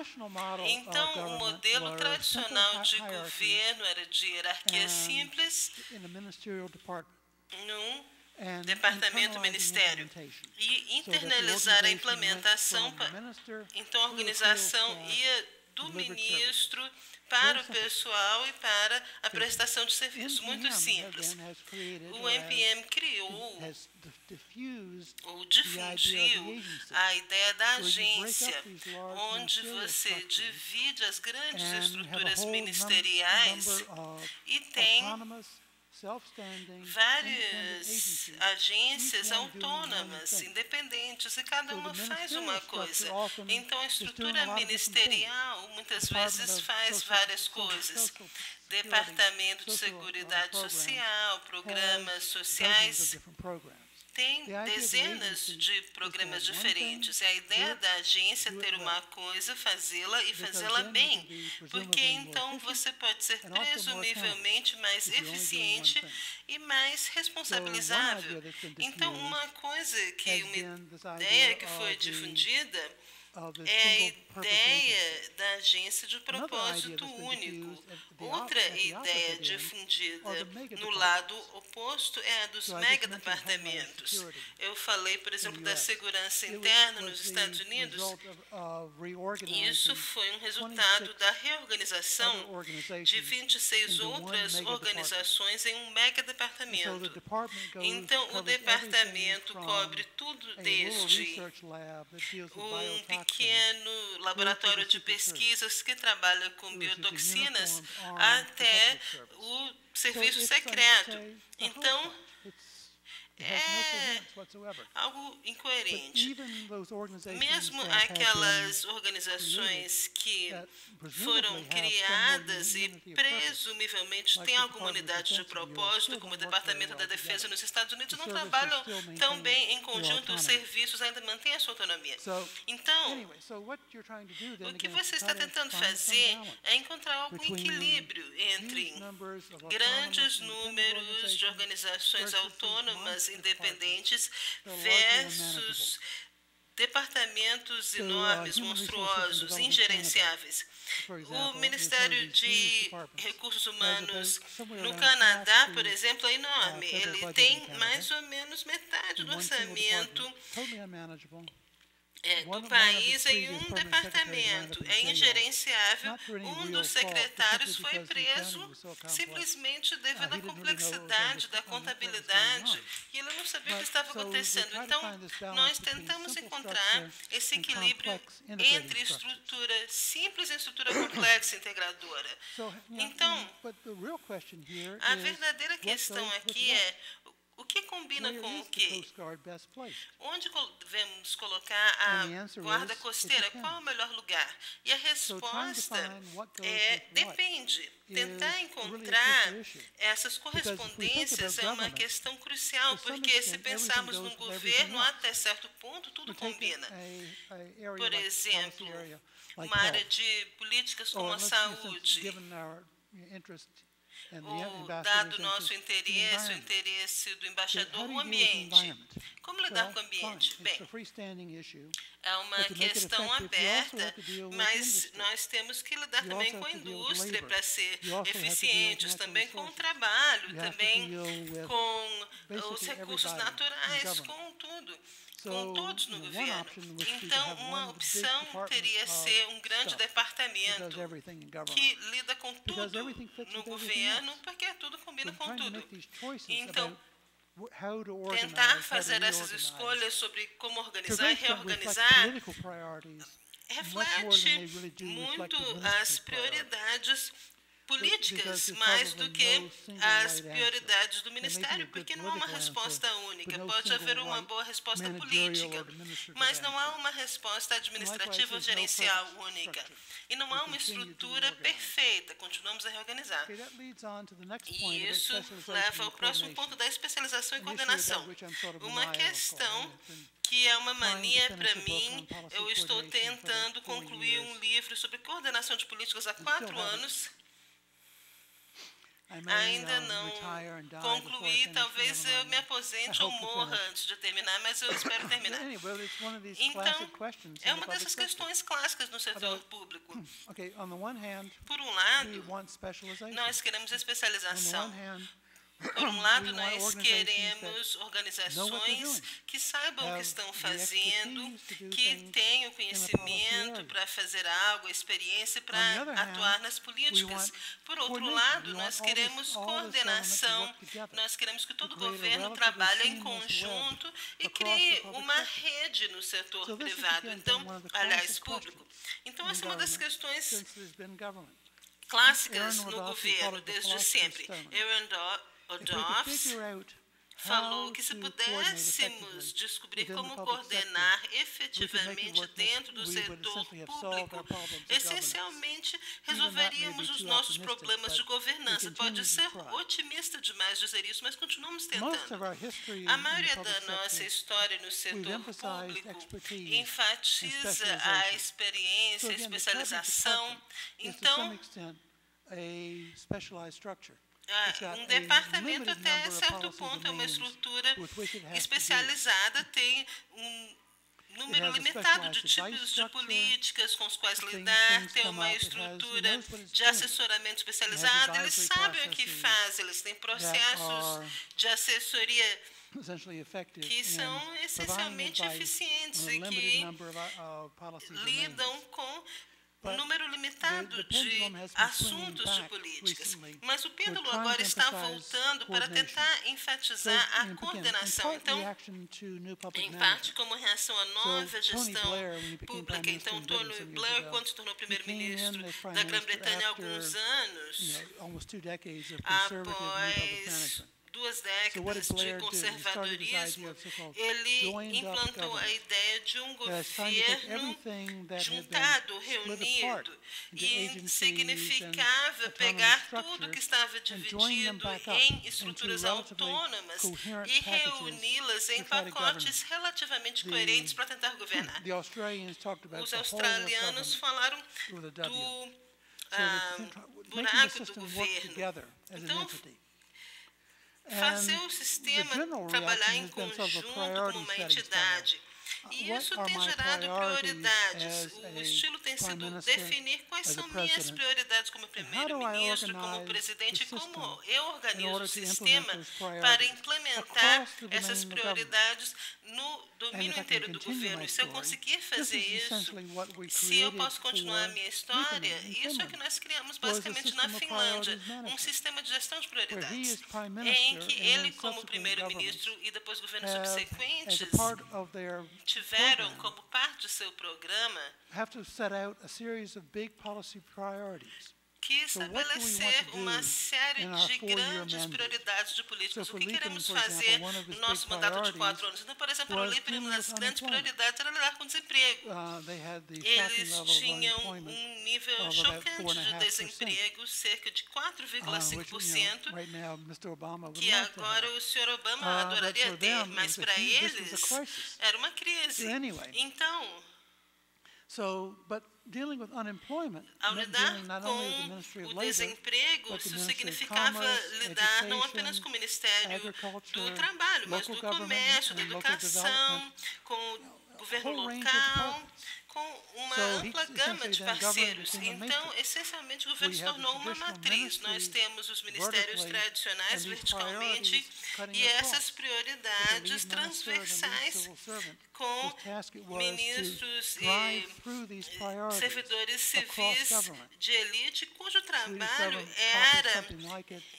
Então, o modelo tradicional de governo era de hierarquia simples, num Departamento Ministério, e internalizar a implementação, então a organização ia do ministro para o pessoal e para a prestação de serviço. Muito simples. O MPM criou ou difundiu a ideia da agência, onde você divide as grandes estruturas ministeriais e tem várias agências autônomas, independentes, e cada uma faz uma coisa. Então, a estrutura ministerial muitas vezes faz várias coisas. Departamento de Seguridade Social, programas sociais, tem dezenas de programas diferentes. E a ideia da agência é ter uma coisa, fazê-la e fazê-la bem, porque então você pode ser presumivelmente mais eficiente e mais responsabilizável. Então, uma coisa que, uma ideia que foi difundida é a ideia da agência de propósito único. Outra ideia difundida no lado oposto é a dos megadepartamentos. Eu falei, por exemplo, da segurança interna nos Estados Unidos. Isso foi um resultado da reorganização de 26 outras organizações em um megadepartamento. Então, o departamento cobre tudo desde um pequeno laboratório de pesquisas que trabalha com biotoxinas até o serviço secreto. Então, é algo incoerente. Mesmo aquelas organizações que foram criadas e presumivelmente têm alguma unidade de propósito, como o Departamento da Defesa nos Estados Unidos, não trabalham tão bem em conjunto, os serviços ainda mantêm a sua autonomia. Então, o que você está tentando fazer é encontrar algum equilíbrio entre grandes números de organizações autônomas independentes versus departamentos enormes, monstruosos, ingerenciáveis. O Ministério de Recursos Humanos no Canadá, por exemplo, é enorme. Ele tem mais ou menos metade do orçamento do país em um departamento. É ingerenciável. Um dos secretários foi preso simplesmente devido à complexidade da contabilidade e ele não sabia o que estava acontecendo. Então, nós tentamos encontrar esse equilíbrio entre estrutura simples e estrutura complexa integradora. Então, a verdadeira questão aqui é: o que combina com o quê? Onde devemos colocar a guarda costeira? Qual é o melhor lugar? E a resposta é: depende. Tentar encontrar essas correspondências é uma questão crucial, porque se pensarmos num governo, até certo ponto, tudo combina. Por exemplo, uma área de políticas como a saúde, ou, dado nosso interesse, o interesse do embaixador, o ambiente. Como lidar com o ambiente? Bem, é uma questão aberta, mas nós temos que lidar também com a indústria para ser eficientes, também com o trabalho, também com os recursos naturais, com tudo, com todos no governo. Então, uma opção teria ser um grande departamento que lida com tudo no governo, porque tudo combina com tudo. Então, tentar fazer essas escolhas sobre como organizar e reorganizar reflete muito as prioridades políticas, mais do que as prioridades do Ministério, porque não há uma resposta única. Pode haver uma boa resposta política, mas não há uma resposta administrativa ou gerencial única. E não há uma estrutura perfeita. Continuamos a reorganizar. E isso leva ao próximo ponto da especialização e coordenação. Uma questão que é uma mania para mim. Eu estou tentando concluir um livro sobre coordenação de políticas há 4 anos. Ainda não concluí, talvez eu me aposente ou morra antes de terminar, mas eu espero terminar. Então, é uma dessas questões clássicas no setor público. Por um lado, nós queremos especialização. Por um lado, nós queremos organizações que saibam o que estão fazendo, que tenham conhecimento para fazer algo, experiência para atuar nas políticas. Por outro lado, nós queremos coordenação, nós queremos que todo governo trabalhe em conjunto e crie uma rede no setor privado, então, aliás, público. Então, essa é uma das questões clássicas no governo, desde sempre. Aaron Odorff falou que se pudéssemos descobrir como coordenar efetivamente dentro do setor público, essencialmente resolveríamos os nossos problemas de governança. Pode ser otimista demais dizer isso, mas continuamos tentando. A maioria da nossa história no setor público enfatiza a experiência, a especialização. Então, um departamento, até certo ponto, é uma estrutura especializada, tem um número limitado de tipos de políticas com os quais lidar, tem uma estrutura de assessoramento especializada, eles sabem o que fazem, eles têm processos de assessoria que são essencialmente eficientes e que lidam com um número limitado de assuntos de políticas. Mas o pêndulo agora está voltando para tentar enfatizar a coordenação. Então, em parte como reação à nova gestão pública. Então, Tony Blair, quando se tornou primeiro-ministro da Grã-Bretanha há alguns anos, após 2 décadas de conservadorismo, ele implantou a ideia de um governo juntado, reunido, e significava pegar tudo que estava dividido em estruturas autônomas e reuni-las em pacotes relativamente coerentes para tentar governar. Os australianos falaram do buraco do governo. Então, fazer o sistema trabalhar em conjunto como uma entidade. E isso tem gerado prioridades. O estilo tem sido definir quais são minhas prioridades como primeiro-ministro, como presidente, e como eu organizo o sistema para implementar essas prioridades no domínio inteiro do governo. E se eu conseguir fazer isso, se eu posso continuar a minha história, isso é o que nós criamos basicamente na Finlândia, um sistema de gestão de prioridades, em que ele, como primeiro-ministro e depois governos subsequentes, tiveram como parte do seu programa que estabelecer uma série de grandes prioridades de políticas. O que queremos fazer no nosso mandato de 4 anos? Então, por exemplo, para o Lipponen, uma das grandes prioridades era lidar com o desemprego. Eles tinham um nível chocante de desemprego, cerca de 4,5%, que agora o senhor Obama adoraria ter, mas para eles era uma crise. Então, ao lidar com o desemprego, isso significava lidar não apenas com o Ministério do Trabalho, mas do Comércio, da Educação, com o governo local, com uma ampla gama de parceiros. Então, essencialmente, o governo se tornou uma matriz. Nós temos os ministérios tradicionais verticalmente e essas prioridades transversais com ministros e servidores civis de elite, cujo trabalho era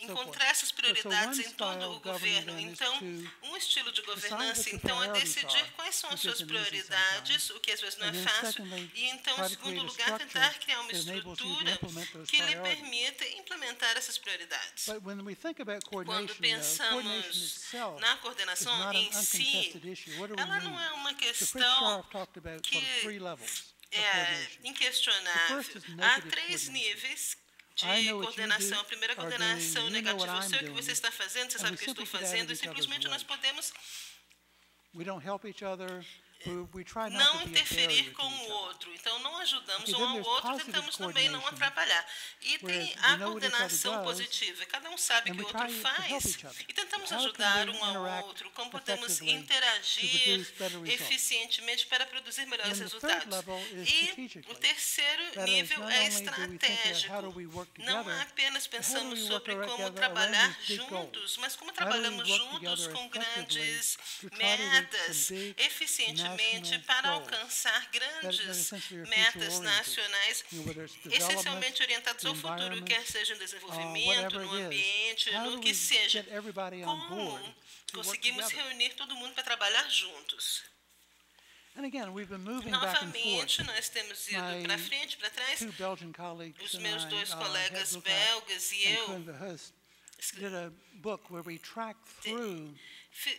encontrar essas prioridades em todo o governo. Então, um estilo de governança, então, é decidir quais são as suas prioridades, o que às vezes não é fácil, e, então, em segundo lugar, tentar criar uma estrutura que lhe permita implementar essas prioridades. Quando pensamos na coordenação em si, ela não é uma questão que é inquestionável. Há 3 níveis de coordenação. A primeira coordenação negativa. Eu sei o que você está fazendo, você sabe o que eu estou fazendo, e simplesmente nós podemos não interferir com o outro. Então, não ajudamos um ao outro, tentamos também não atrapalhar. E tem a coordenação positiva. Cada um sabe o que o outro faz e tentamos podemos ajudar um ao outro, como podemos interagir eficientemente para produzir melhores resultados. E o terceiro nível é estratégico. Não apenas pensamos sobre como trabalhar juntos, mas como trabalhamos juntos com grandes metas eficientemente para alcançar grandes metas nacionais, essencialmente orientadas ao futuro, quer seja no desenvolvimento, no ambiente, no que seja. Como conseguimos reunir todo mundo para trabalhar juntos? Novamente, nós temos ido para frente, para trás. Os meus dois colegas belgas e eu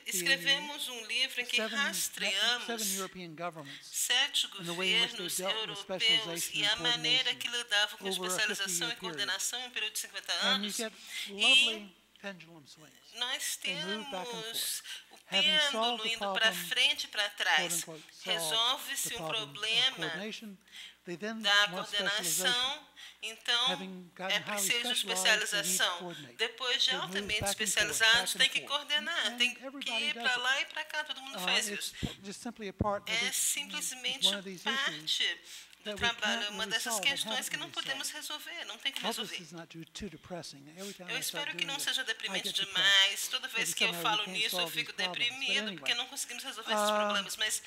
escrevemos um livro em que rastreamos 7 governos europeus e a maneira que lidavam com especialização e coordenação em um período de 50 anos. E nós temos o pêndulo indo para frente e para trás. Resolve-se um problema da coordenação, então é preciso especialização. Depois de altamente especializados, tem que coordenar, tem que ir para lá e para cá, todo mundo faz isso. É simplesmente parte do trabalho, uma dessas questões que não podemos resolver, não tem como resolver. Eu espero que não seja deprimente demais. Toda vez que eu falo nisso, eu fico deprimido, porque não conseguimos resolver esses problemas, mas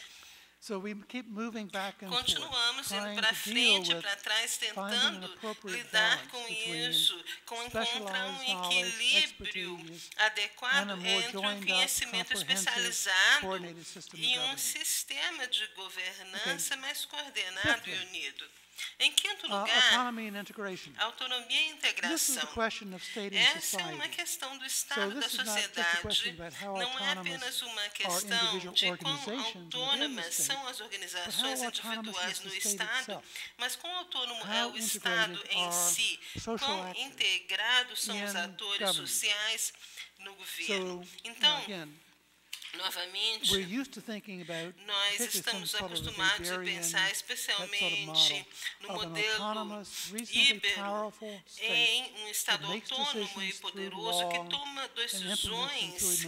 continuamos indo para frente, para trás, tentando lidar com isso, com encontrar um equilíbrio adequado entre um conhecimento especializado e um sistema de governança mais coordenado e unido. Em quinto lugar, autonomia e integração. Essa é uma questão do Estado, da sociedade. Não é apenas uma questão de quão autônomas são as organizações individuais no Estado, mas quão autônomo é o Estado em si, quão integrados são os atores sociais no governo. Então, novamente, nós estamos acostumados a pensar especialmente no modelo íbero, em um Estado autônomo e poderoso que toma decisões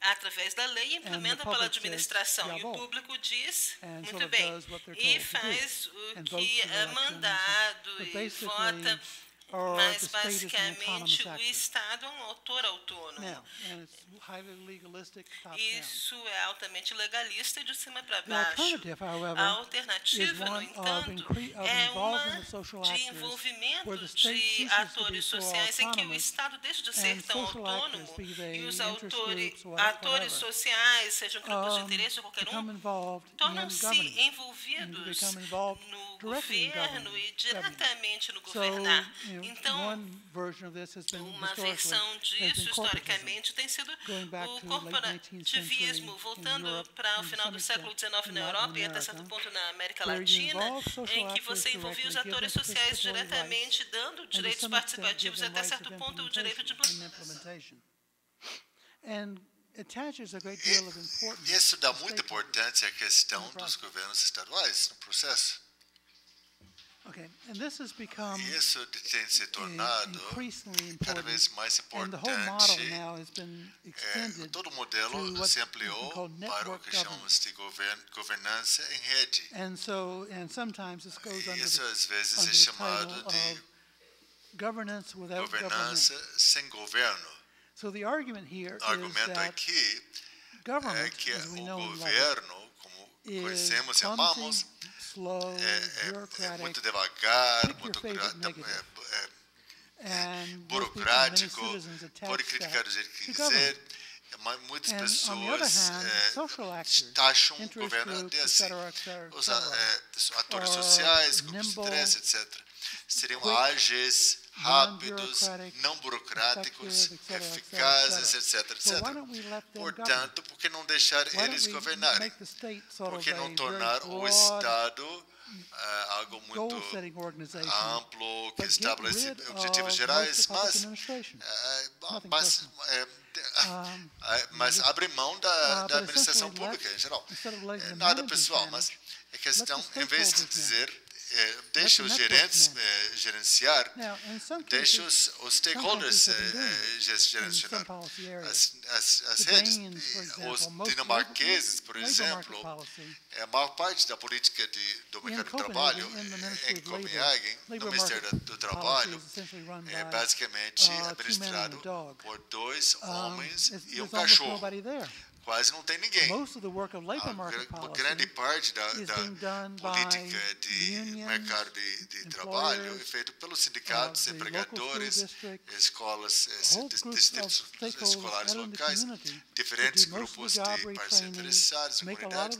através da lei e implementa pela administração. E o público diz, muito bem, e faz o que é mandado e vota. Mas, basicamente, o Estado é um autor autônomo. Isso é altamente legalista e de cima para baixo. A alternativa, no entanto, é uma de envolvimento de atores sociais em que o Estado deixa de ser tão autônomo e os atores sociais, sejam grupos de interesse ou qualquer um, tornam-se envolvidos no governo e diretamente no governar. Então, uma versão disso, historicamente, tem sido o corporativismo, voltando para o final do século XIX na Europa e até certo ponto na América Latina, em que você envolvia os atores sociais diretamente, dando direitos participativos e até certo ponto o direito de implementação. Isso dá muita importância à questão dos governos estaduais no processo. Isso tem se tornado cada vez mais importante. Todo o modelo se ampliou para o que chamamos de governança em rede. Isso, às vezes, é chamado de governança sem governo. O argumento aqui é que o governo, como conhecemos e amamos, é muito devagar, muito burocrático, pode criticar do jeito que quiser, mas muitas pessoas taxam o governo até assim. Os atores sociais, grupos de interesse, etc., seriam ágeis, rápidos, não burocráticos, eficazes, etc., etc. Portanto, por que não deixar eles governarem? Por que não tornar o Estado algo muito amplo, que estabelece objetivos gerais, mas abre mão da administração pública em geral? Nada pessoal, mas a questão, em vez de dizer deixa os gerentes gerenciar, deixa os stakeholders gerenciar. As redes, os dinamarqueses, por exemplo, a maior parte da política do mercado de trabalho em Copenhague, no Ministério do Trabalho, é basicamente administrado por dois homens e um cachorro. Quase não tem ninguém. A grande parte da política de mercado de trabalho é feita pelos sindicatos, empregadores, escolas, distritos escolares locais, diferentes grupos de parceiros interessados, comunidades,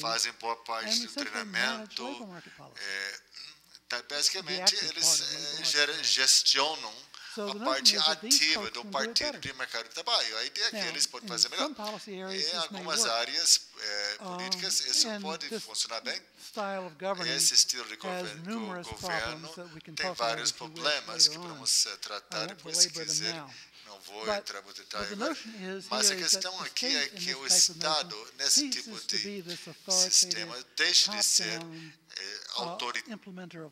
fazem boa parte do treinamento. Basicamente, eles gestionam a parte ativa do partido de mercado de trabalho. A ideia é que eles podem fazer melhor. Em algumas áreas políticas, isso pode funcionar bem. Esse estilo de governo tem vários problemas que podemos tratar depois, se quiser. Não vou entrar muito em detalhe, mas a questão aqui é que o Estado, nesse tipo de sistema, deixa de ser autoritário,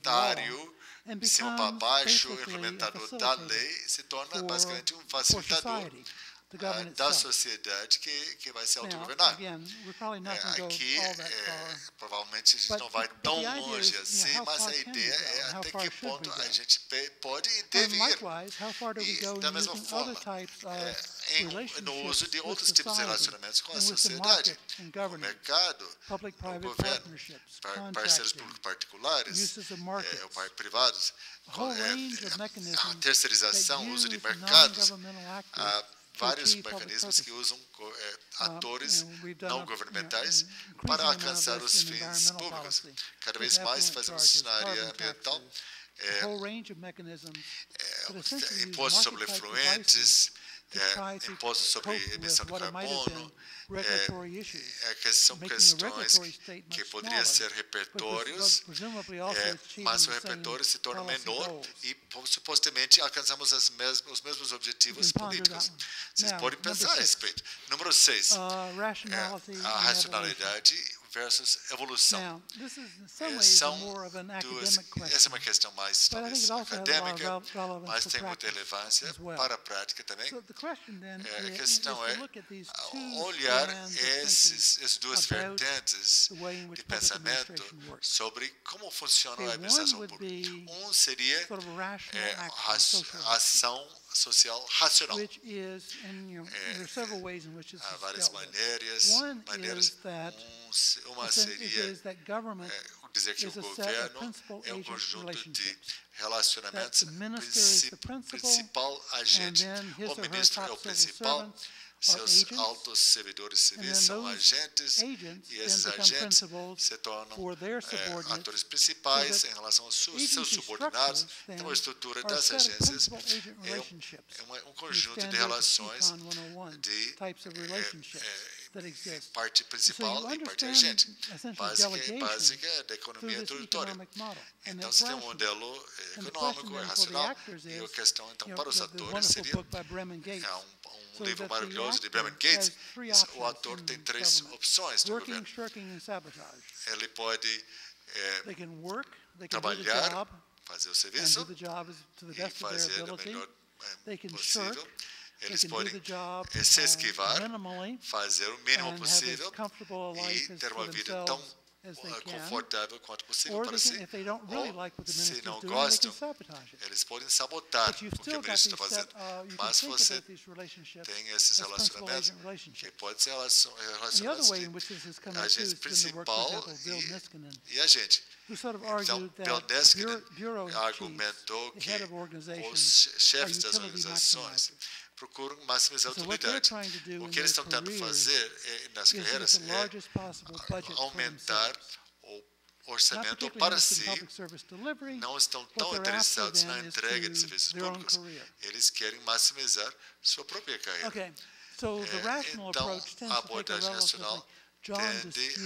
de cima para baixo, implementador da lei, se torna basicamente um facilitador da sociedade que vai se autogovernar. Aqui, provavelmente, a gente não vai tão longe assim, mas a ideia é até que ponto a gente pode e deve ir. E, da mesma forma, no uso de outros tipos de relacionamentos com a sociedade, o mercado, o governo, parceiros público-particulares, privados, a terceirização, o uso de mercados, vários mecanismos que usam atores não governamentais para alcançar os fins públicos. Cada vez mais fazemos na área ambiental, impostos sobre efluentes, impostos sobre emissão de carbono, são questões que poderiam ser repertórios, mas o repertório se torna menor e, supostamente, alcançamos os mesmos objetivos políticos. Vocês podem pensar a respeito. Número 6, a racionalidade versus evolução. Essa é uma questão mais, talvez, acadêmica, mas tem muita relevância para a prática também. A questão é olhar essas duas vertentes de pensamento sobre como funciona a administração pública. Um seria a ação social racional. Há várias maneiras. Uma seria dizer que o governo é um conjunto de relacionamentos, principal agente. O ministro é o principal, seus altos servidores civis são agentes, e esses agentes se tornam atores principais em relação aos seus subordinados. Então, a estrutura das agências é um conjunto de relações de parte principal e parte agente, básica da economia introdutória. Então, se tem um modelo econômico e racional, e a questão, então, para os atores seria um livro maravilhoso de Bremen Gates. O ator tem três opções do governo. Ele pode trabalhar, fazer o serviço e fazer o melhor possível. Eles podem se esquivar, fazer o mínimo possível e ter uma vida tão confortável quanto possível para si. Ou, se não gostam, eles podem sabotar o que o ministro está fazendo. Mas você tem esses relacionamentos que podem ser relacionados entre a agente principal e a gente. Então, Bill Niskanen argumentou que os chefes das organizações procuram maximizar a autoridade. O que eles estão tentando fazer nas carreiras é aumentar o orçamento para si. Não estão tão interessados na entrega de serviços públicos. Eles querem maximizar sua própria carreira. Então, a abordagem nacional tende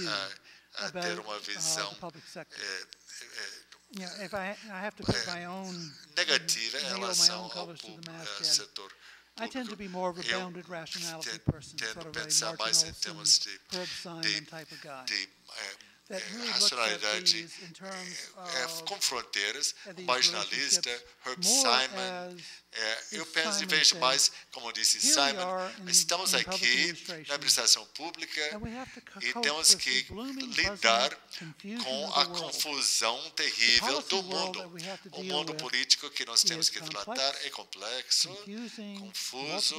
a ter uma visão negativa em relação ao setor. Eu tendo a pensar mais em termos de racionalidade com fronteiras, marginalista, Herb Simon. Eu penso e vejo mais, como disse Simon, estamos aqui na administração pública e temos que lidar com a confusão terrível do mundo. O mundo político que nós temos que tratar é complexo, confuso,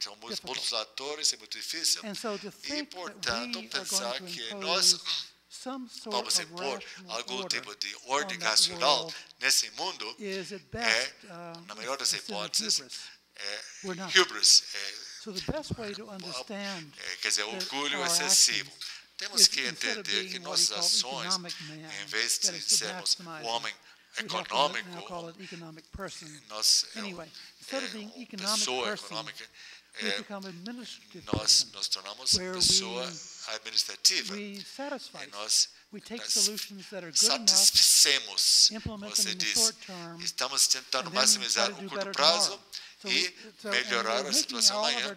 são muitos atores, é muito difícil. E, portanto, pensar que nós vamos impor algum tipo de ordem racional nesse mundo é, na melhor das hipóteses, hubris, quer dizer, orgulho excessivo. Temos que entender que nossas ações, em vez de sermos o homem econômico, nós uma pessoa econômica, nós nos tornamos pessoa administrativa e nós satisfazemos, você diz, estamos tentando maximizar o curto prazo e melhorar a situação amanhã.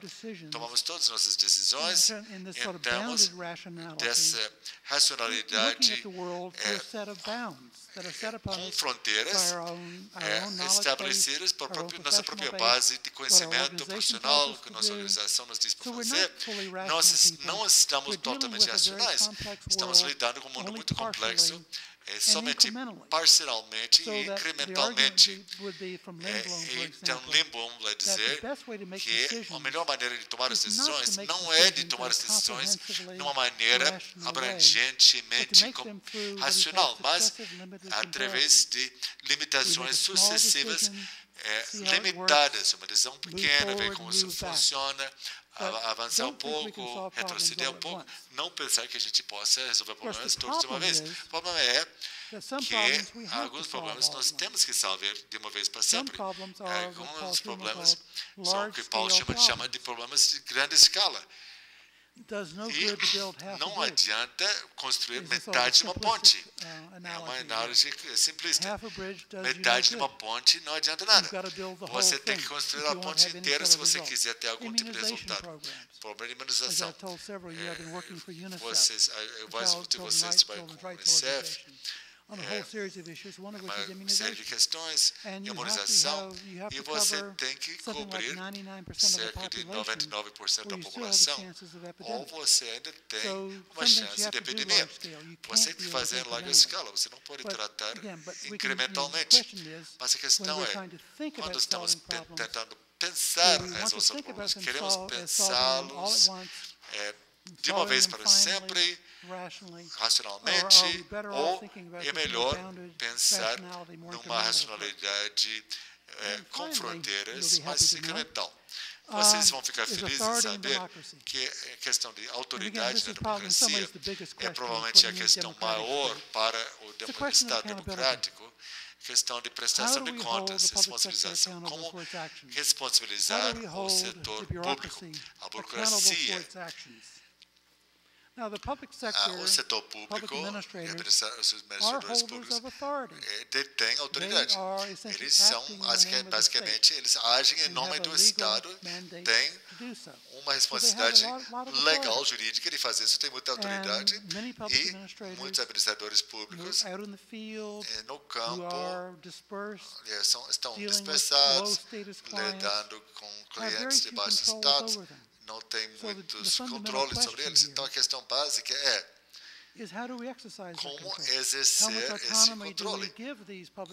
Tomamos todas as nossas decisões em termos dessa racionalidade com fronteiras estabelecidas por nossa própria base de conhecimento profissional que nossa organização nos diz para fazer. Nós não estamos totalmente racionais, estamos lidando com um mundo muito complexo, somente parcialmente e incrementalmente. Então, Limbaugh vai dizer que a melhor maneira de tomar as decisões não é de tomar as decisões de uma maneira abrangentemente racional, mas através de limitações sucessivas, limitadas, uma decisão pequena, ver como isso funciona, avançar um pouco, retroceder um pouco, não pensar que a gente possa resolver problemas todos de uma vez. O problema é que alguns problemas nós temos que salvar de uma vez para sempre. Alguns problemas são o que Paulo chama de problemas de grande escala. E não adianta construir metade de uma ponte. É uma analogia simplista. Metade de uma ponte não adianta nada. Você tem que construir a ponte inteira se você quiser ter algum tipo de resultado. Problema de imunização. Eu acho que vocês trabalham com o UNICEF. Uma série de questões, imunização, e você tem que cobrir cerca de 99% da população, ou você ainda tem uma chance de epidemia. Você tem que fazer em larga escala, você não pode tratar incrementalmente. Mas a questão é, quando estamos tentando pensar a resolução de problemas, queremos pensá-los de uma vez para sempre, racionalmente, ou é melhor pensar numa racionalidade com fronteiras mais incremental. Vocês vão ficar felizes em saber que a questão de autoridade da democracia é provavelmente a questão maior para o Estado democrático, questão de prestação de contas, responsabilização. Como responsabilizar o setor público, a burocracia? O setor público, os administradores públicos, detêm autoridade. Eles são, basicamente, eles agem em nome do Estado, têm uma responsabilidade legal, jurídica de fazer isso, tem muita autoridade, e muitos administradores públicos no campo estão dispersados, lidando com clientes de baixo status, não tem muitos controles sobre eles. Então, a questão básica é como exercer esse controle.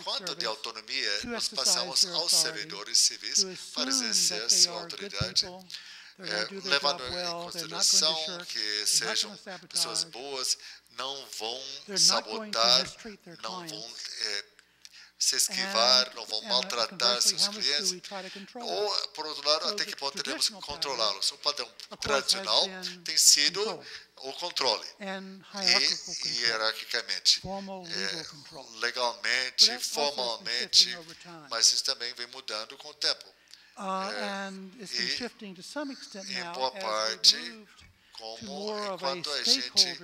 Quanto de autonomia nós passamos aos servidores civis para exercer sua autoridade, levando em consideração que sejam pessoas boas, não vão sabotar, não vão se esquivar, não vão maltratar seus clientes, ou, por outro lado, até que poderemos controlá-los. O padrão tradicional tem sido o controle, e hierarquicamente, legalmente, formalmente, mas isso também vem mudando com o tempo. E, em boa parte, enquanto a gente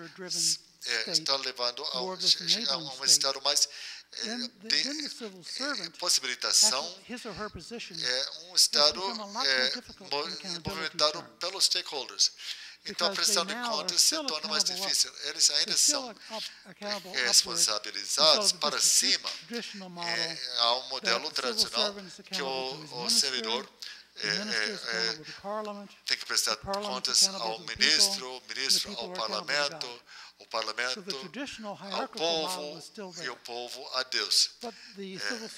está levando a um estado mais de possibilitação, um Estado movimentado pelos stakeholders. Então, a pressão de contas se torna mais difícil. Eles ainda são responsabilizados para cima. Há um modelo tradicional que o servidor tem que prestar contas ao ministro ao parlamento, o parlamento ao povo e o povo a Deus.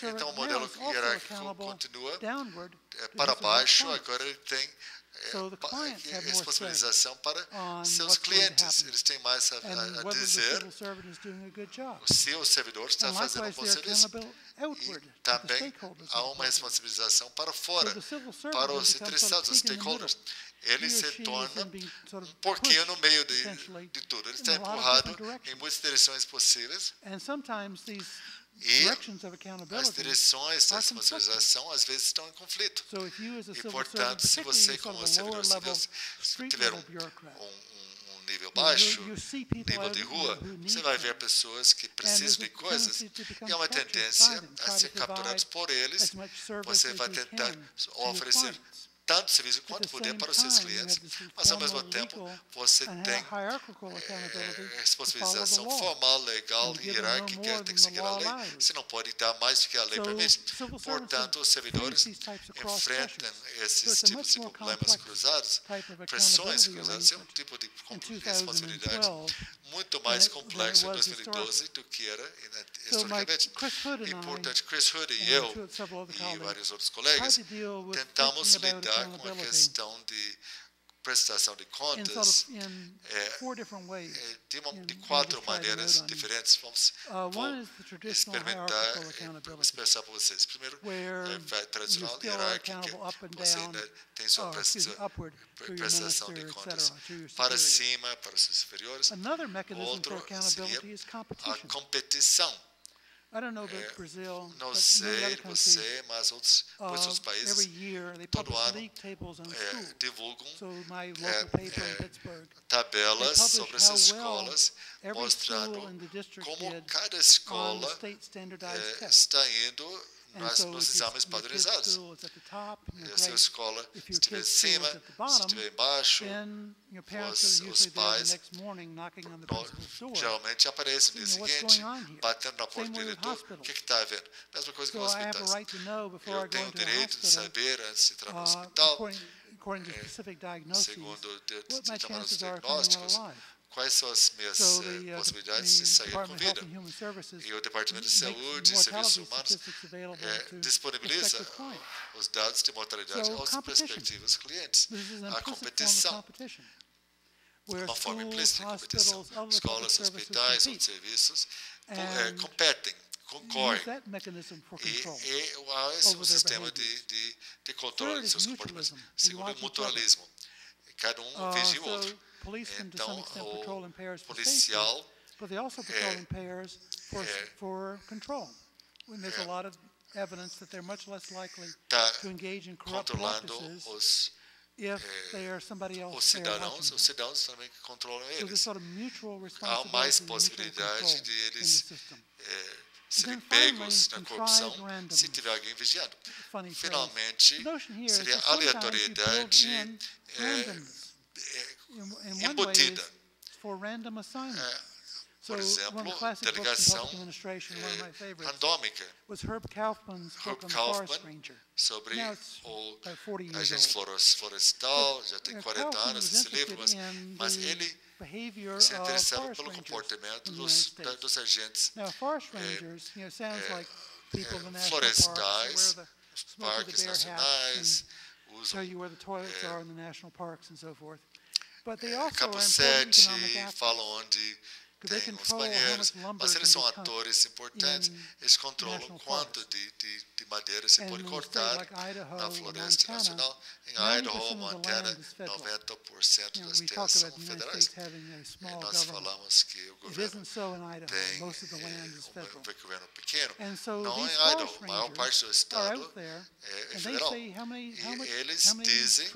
Então, o modelo hierárquico continua para baixo, agora ele tem responsabilização para seus clientes. Eles têm mais a dizer se o servidor está fazendo um bom serviço. E também há uma responsabilização para fora, para os interessados, os stakeholders. Ele se torna um pouquinho no meio de tudo. Ele está empurrado em muitas direções possíveis. E as direções da responsabilização, às vezes, estão em conflito. E, portanto, se você, como servidor civil, tiver um nível baixo, nível de rua, você vai ver pessoas que precisam de coisas. E há uma tendência a ser capturados por eles. Você vai tentar oferecer tanto serviço quanto poder para os seus clientes, mas, ao mesmo tempo, você tem responsabilização formal, legal, hierárquica, tem que seguir a lei. Você não pode dar mais do que a lei permite. Portanto, os servidores enfrentam esses tipos de problemas cruzados, pressões cruzadas, é um tipo de responsabilidade muito mais complexo em 2012 do que era historicamente. E, portanto, Chris Hood e eu, e vários outros colegas, tentamos lidar com a questão de prestação de contas de quatro maneiras diferentes. Vamos experimentar e expressar para vocês. Primeiro, tradicional hierárquica, você ainda tem sua prestação de contas para cima, para os seus superiores. Outro seria a competição. Não sei você, mas outros países, todo ano, divulgam tabelas sobre essas escolas, mostrando como cada escola está indo nos exames padronizados. Se a escola estiver em cima, se estiver embaixo, os pais geralmente aparecem no dia seguinte, batendo na porta do diretor, o que está havendo? Mesma coisa que nos hospitais. Eu tenho o direito de saber antes de entrar no hospital, segundo determinados diagnósticos, quais são as minhas possibilidades de sair com vida. E o Departamento de Saúde e Serviços Humanos disponibiliza os dados de mortalidade aos respectivos clientes. A competição, de uma forma implícita de competição. Escolas, hospitais, outros serviços competem, concorrem. E há um sistema de controle de seus comportamentos, segundo o mutualismo. Cada um vigia o outro. Então, o policial está controlando os cidadãos também controlam eles. Há mais possibilidade de eles serem pegos na corrupção se tiver alguém vigiando. Finalmente, seria aleatoriedade embutida. Por exemplo, delegação randômica. Herb Kaufmann sobre o agente florestal, já tem 40 anos esse livro, mas ele se interessava pelo comportamento dos agentes florestais, os parques nacionais, usam Cabo 7, falam onde tem os banheiros, mas eles são atores importantes, eles controlam quanto de madeira se pode cortar na floresta nacional. Em Idaho, Montana, 90% das terras são federais. E nós falamos que o governo tem um governo pequeno. Não em Idaho, a maior parte do estado é federal. E eles dizem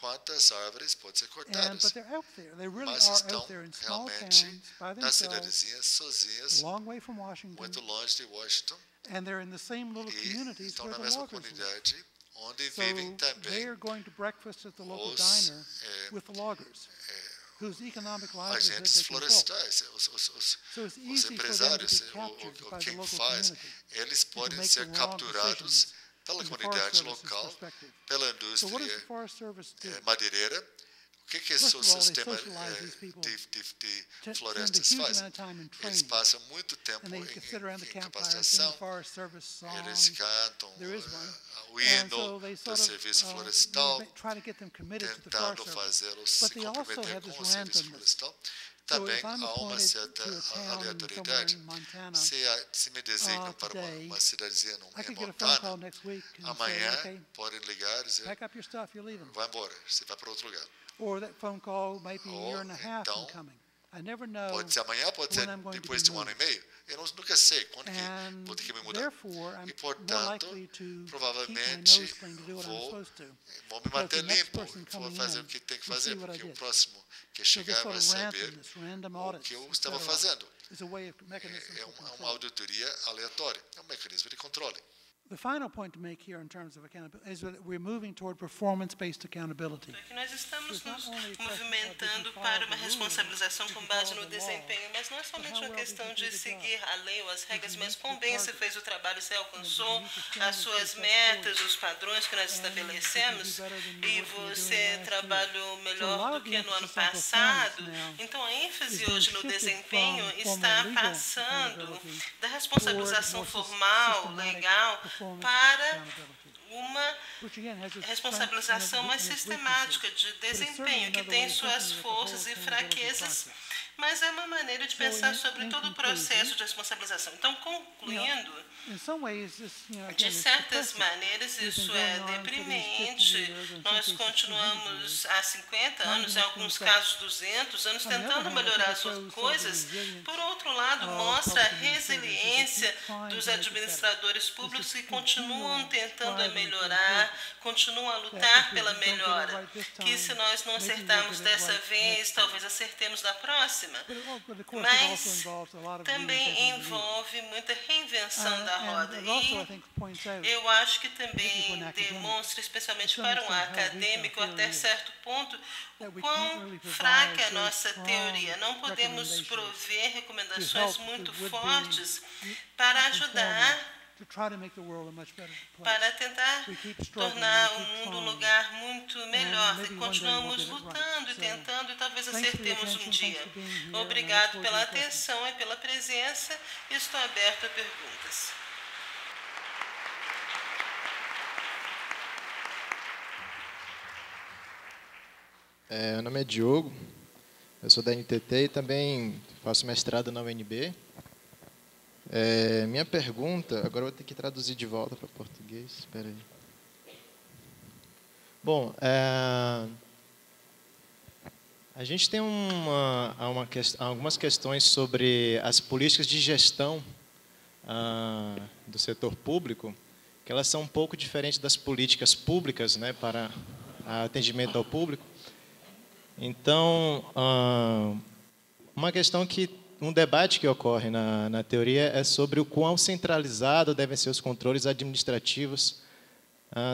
quantas árvores podem ser cortadas, mas estão realmente nas cidadezinhas, sozinhas, muito longe de Washington, e estão na mesma comunidade onde vivem também os as agentes florestais, os empresários, ou quem faz, eles podem ser capturados pela comunidade local, pela indústria madeireira. O que esse sistema de florestas faz? Eles passam muito tempo em capacitação, eles cantam o hino do serviço florestal, tentando fazê-los se comprometer com o serviço florestal. Também há uma certa aleatoriedade. Se me designam para uma cidadezinha em Montana, amanhã podem ligar e dizer, vai embora, você vai para outro lugar. Or that phone call might be a year and a half from coming. I never know when I'm going to be moved. Eu nunca sei quando que vou ter que me mudar. E, portanto, provavelmente vou me manter limpo, vou fazer o que tem que fazer, porque o próximo que chegar vai saber o que eu estava fazendo. É uma auditoria aleatória, é um mecanismo de controle. The final point to make here in terms of accountability is that we're moving toward performance-based accountability. Nós estamos nos movimentando para uma responsabilização com base no desempenho, mas não é somente uma questão de seguir a lei ou as regras, mas quão bem se fez o trabalho, se alcançou as suas metas, os padrões que nós estabelecemos, e você trabalhou melhor do que no ano passado. Então, a ênfase hoje no desempenho está passando da responsabilização formal, legal, para uma responsabilização mais sistemática de desempenho, que tem suas forças e fraquezas, mas é uma maneira de pensar sobre todo o processo de responsabilização. Então, concluindo, de certas maneiras, isso é deprimente. Nós continuamos há 50 anos, em alguns casos 200 anos, tentando melhorar as coisas. Por outro lado, mostra a resiliência dos administradores públicos que continuam tentando melhorar, continuam a lutar pela melhora. Que se nós não acertarmos dessa vez, talvez acertemos na próxima. Mas também envolve muita reinvenção da roda. E eu acho que também demonstra, especialmente para um acadêmico, até certo ponto, o quão fraca é a nossa teoria. Não podemos prover recomendações muito fortes para ajudar, para tentar tornar o mundo um lugar muito melhor. E continuamos lutando e tentando, e talvez acertemos um dia. Obrigado pela atenção e pela presença. Estou aberto a perguntas. Meu nome é Diogo, eu sou da NTT e também faço mestrado na UNB. Minha pergunta, agora eu vou ter que traduzir de volta para português, espera aí. Bom, a gente tem algumas questões sobre as políticas de gestão do setor público, que elas são um pouco diferentes das políticas públicas, né, para atendimento ao público. Então, uma questão que, um debate que ocorre na teoria é sobre o quão centralizado devem ser os controles administrativos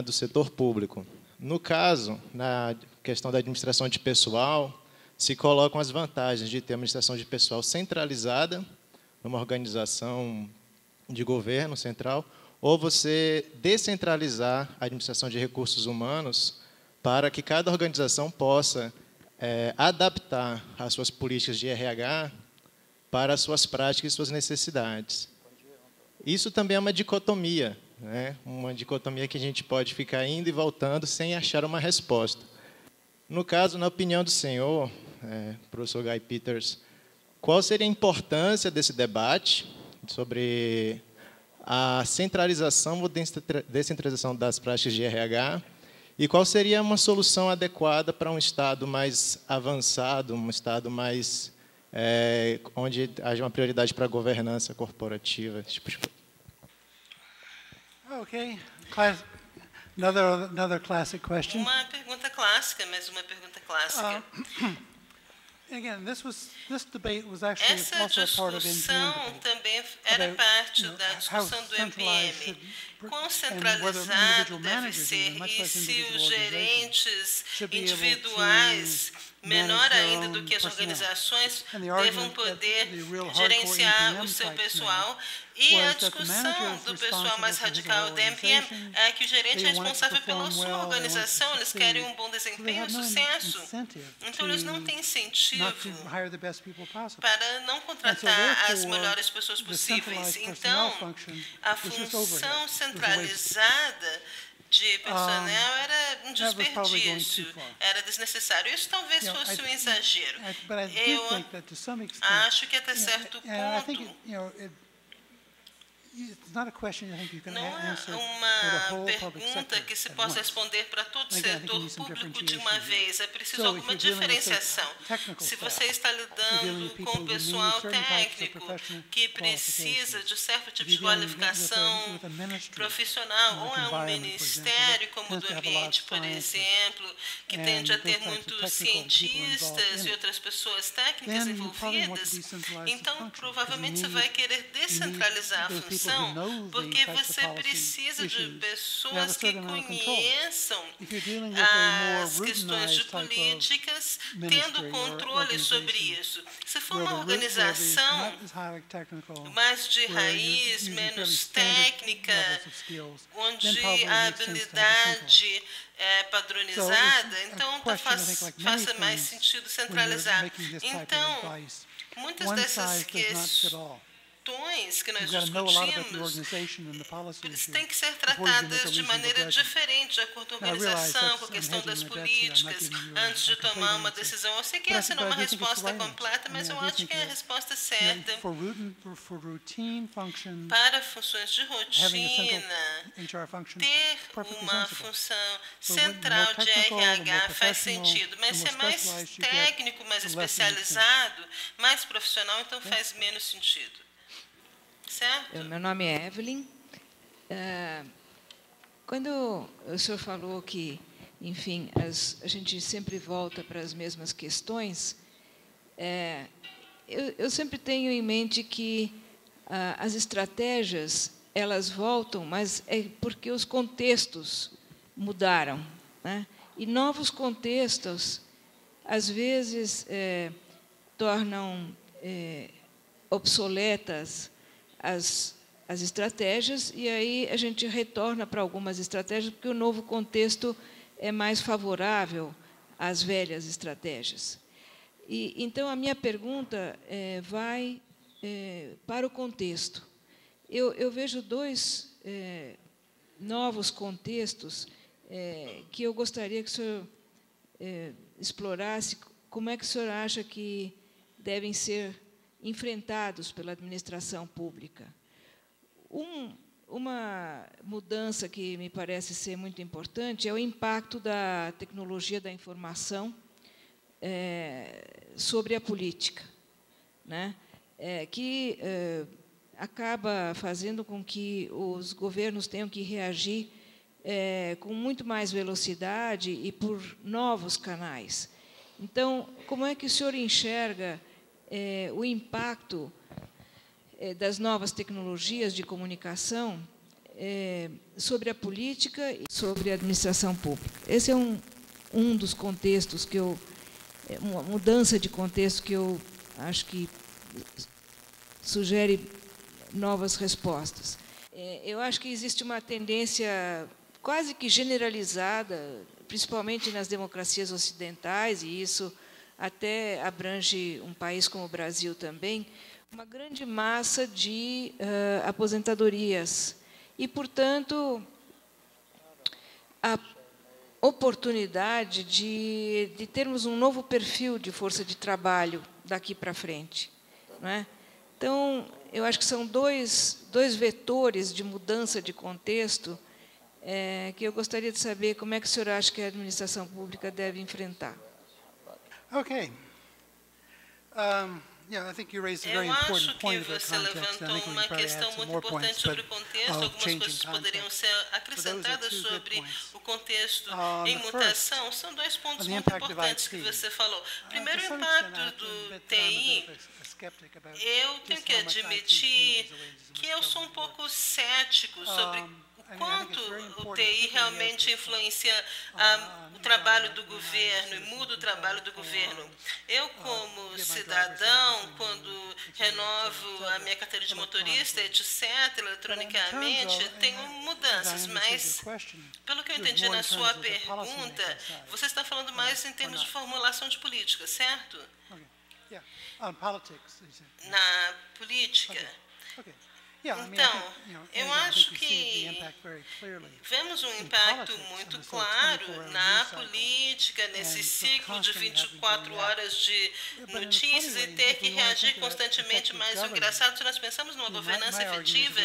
do setor público. No caso, na questão da administração de pessoal, se colocam as vantagens de ter administração de pessoal centralizada, numa organização de governo central, ou você descentralizar a administração de recursos humanos para que cada organização possa adaptar as suas políticas de RH para as suas práticas e suas necessidades. Isso também é uma dicotomia, né? Uma dicotomia que a gente pode ficar indo e voltando sem achar uma resposta. No caso, na opinião do senhor, professor Guy Peters, qual seria a importância desse debate sobre a centralização ou descentralização das práticas de RH? E qual seria uma solução adequada para um Estado mais avançado, um Estado mais onde haja uma prioridade para a governança corporativa? Ok. Another classic question. Uma pergunta clássica, mas uma pergunta clássica. Essa discussão também era parte da discussão do MPM. Concentralizado deve ser, e se os gerentes individuais, menor ainda do que as organizações, devam poder gerenciar o seu pessoal. E a discussão do pessoal mais radical da MPM é que o gerente é responsável pela sua organização, eles querem um bom desempenho, um sucesso. Então, eles não têm incentivo para não contratar as melhores pessoas possíveis. Então, a função centralizada de personal era um desperdício, era desnecessário. Isso talvez fosse um exagero. Eu acho que até certo ponto... Não é uma pergunta que se possa responder para todo o setor público de uma vez. É preciso alguma diferenciação. Se você está lidando com o pessoal técnico que precisa de certo tipo de qualificação profissional, ou é um ministério como o do ambiente, por exemplo, que tende a ter muitos cientistas e outras pessoas técnicas envolvidas, então provavelmente você vai querer descentralizar a função, porque você precisa de pessoas que conheçam as questões de políticas, tendo controle sobre isso. Se for uma organização mais de raiz, menos técnica, onde a habilidade é padronizada, então faça mais sentido centralizar. Então, muitas dessas questões que nós discutimos têm que ser tratadas de maneira diferente, de acordo com a organização, com a questão das políticas, antes de tomar uma decisão. Eu sei que essa não é uma resposta completa, mas eu acho que é a resposta certa. Para funções de rotina, ter uma função central de RH faz sentido, mas ser mais técnico, mais especializado, mais profissional, então faz menos sentido. Certo? Meu nome é Evelyn. Quando o senhor falou que, enfim, a gente sempre volta para as mesmas questões, eu sempre tenho em mente que as estratégias, elas voltam, mas é porque os contextos mudaram, né? E novos contextos, às vezes, tornam obsoletas as estratégias, e aí a gente retorna para algumas estratégias, porque o novo contexto é mais favorável às velhas estratégias. E, então, a minha pergunta vai para o contexto. Eu vejo dois novos contextos que eu gostaria que o senhor explorasse. Como é que o senhor acha que devem ser enfrentados pela administração pública? Uma mudança que me parece ser muito importante é o impacto da tecnologia da informação sobre a política, né? Que acaba fazendo com que os governos tenham que reagir com muito mais velocidade e por novos canais. Então, como é que o senhor enxerga o impacto das novas tecnologias de comunicação sobre a política e sobre a administração pública? Esse é um dos contextos que eu... Uma mudança de contexto que eu acho que sugere novas respostas. Eu acho que existe uma tendência quase que generalizada, principalmente nas democracias ocidentais, e isso até abrange um país como o Brasil também, uma grande massa de aposentadorias. E, portanto, a oportunidade de termos um novo perfil de força de trabalho daqui para frente, não é? Então, eu acho que são dois vetores de mudança de contexto que eu gostaria de saber como é que o senhor acha que a administração pública deve enfrentar. Okay. Eu acho que você levantou uma questão muito importante sobre o contexto. Algumas coisas poderiam ser acrescentadas sobre o contexto em mutação. São dois pontos muito importantes que você falou. Primeiro, o impacto do TI. Eu tenho que admitir que eu sou um pouco cético sobre quanto o TI realmente influencia o trabalho do governo e muda o trabalho do governo. Eu, como cidadão, quando renovo a minha carteira de motorista, etc., eletronicamente, tenho mudanças, mas, pelo que eu entendi na sua pergunta, você está falando mais em termos de formulação de política, certo? Na política. Então, eu acho que vemos um impacto muito claro na política, nesse ciclo de 24 horas de notícias e ter que reagir constantemente. Mas o engraçado, se nós pensamos numa governança efetiva,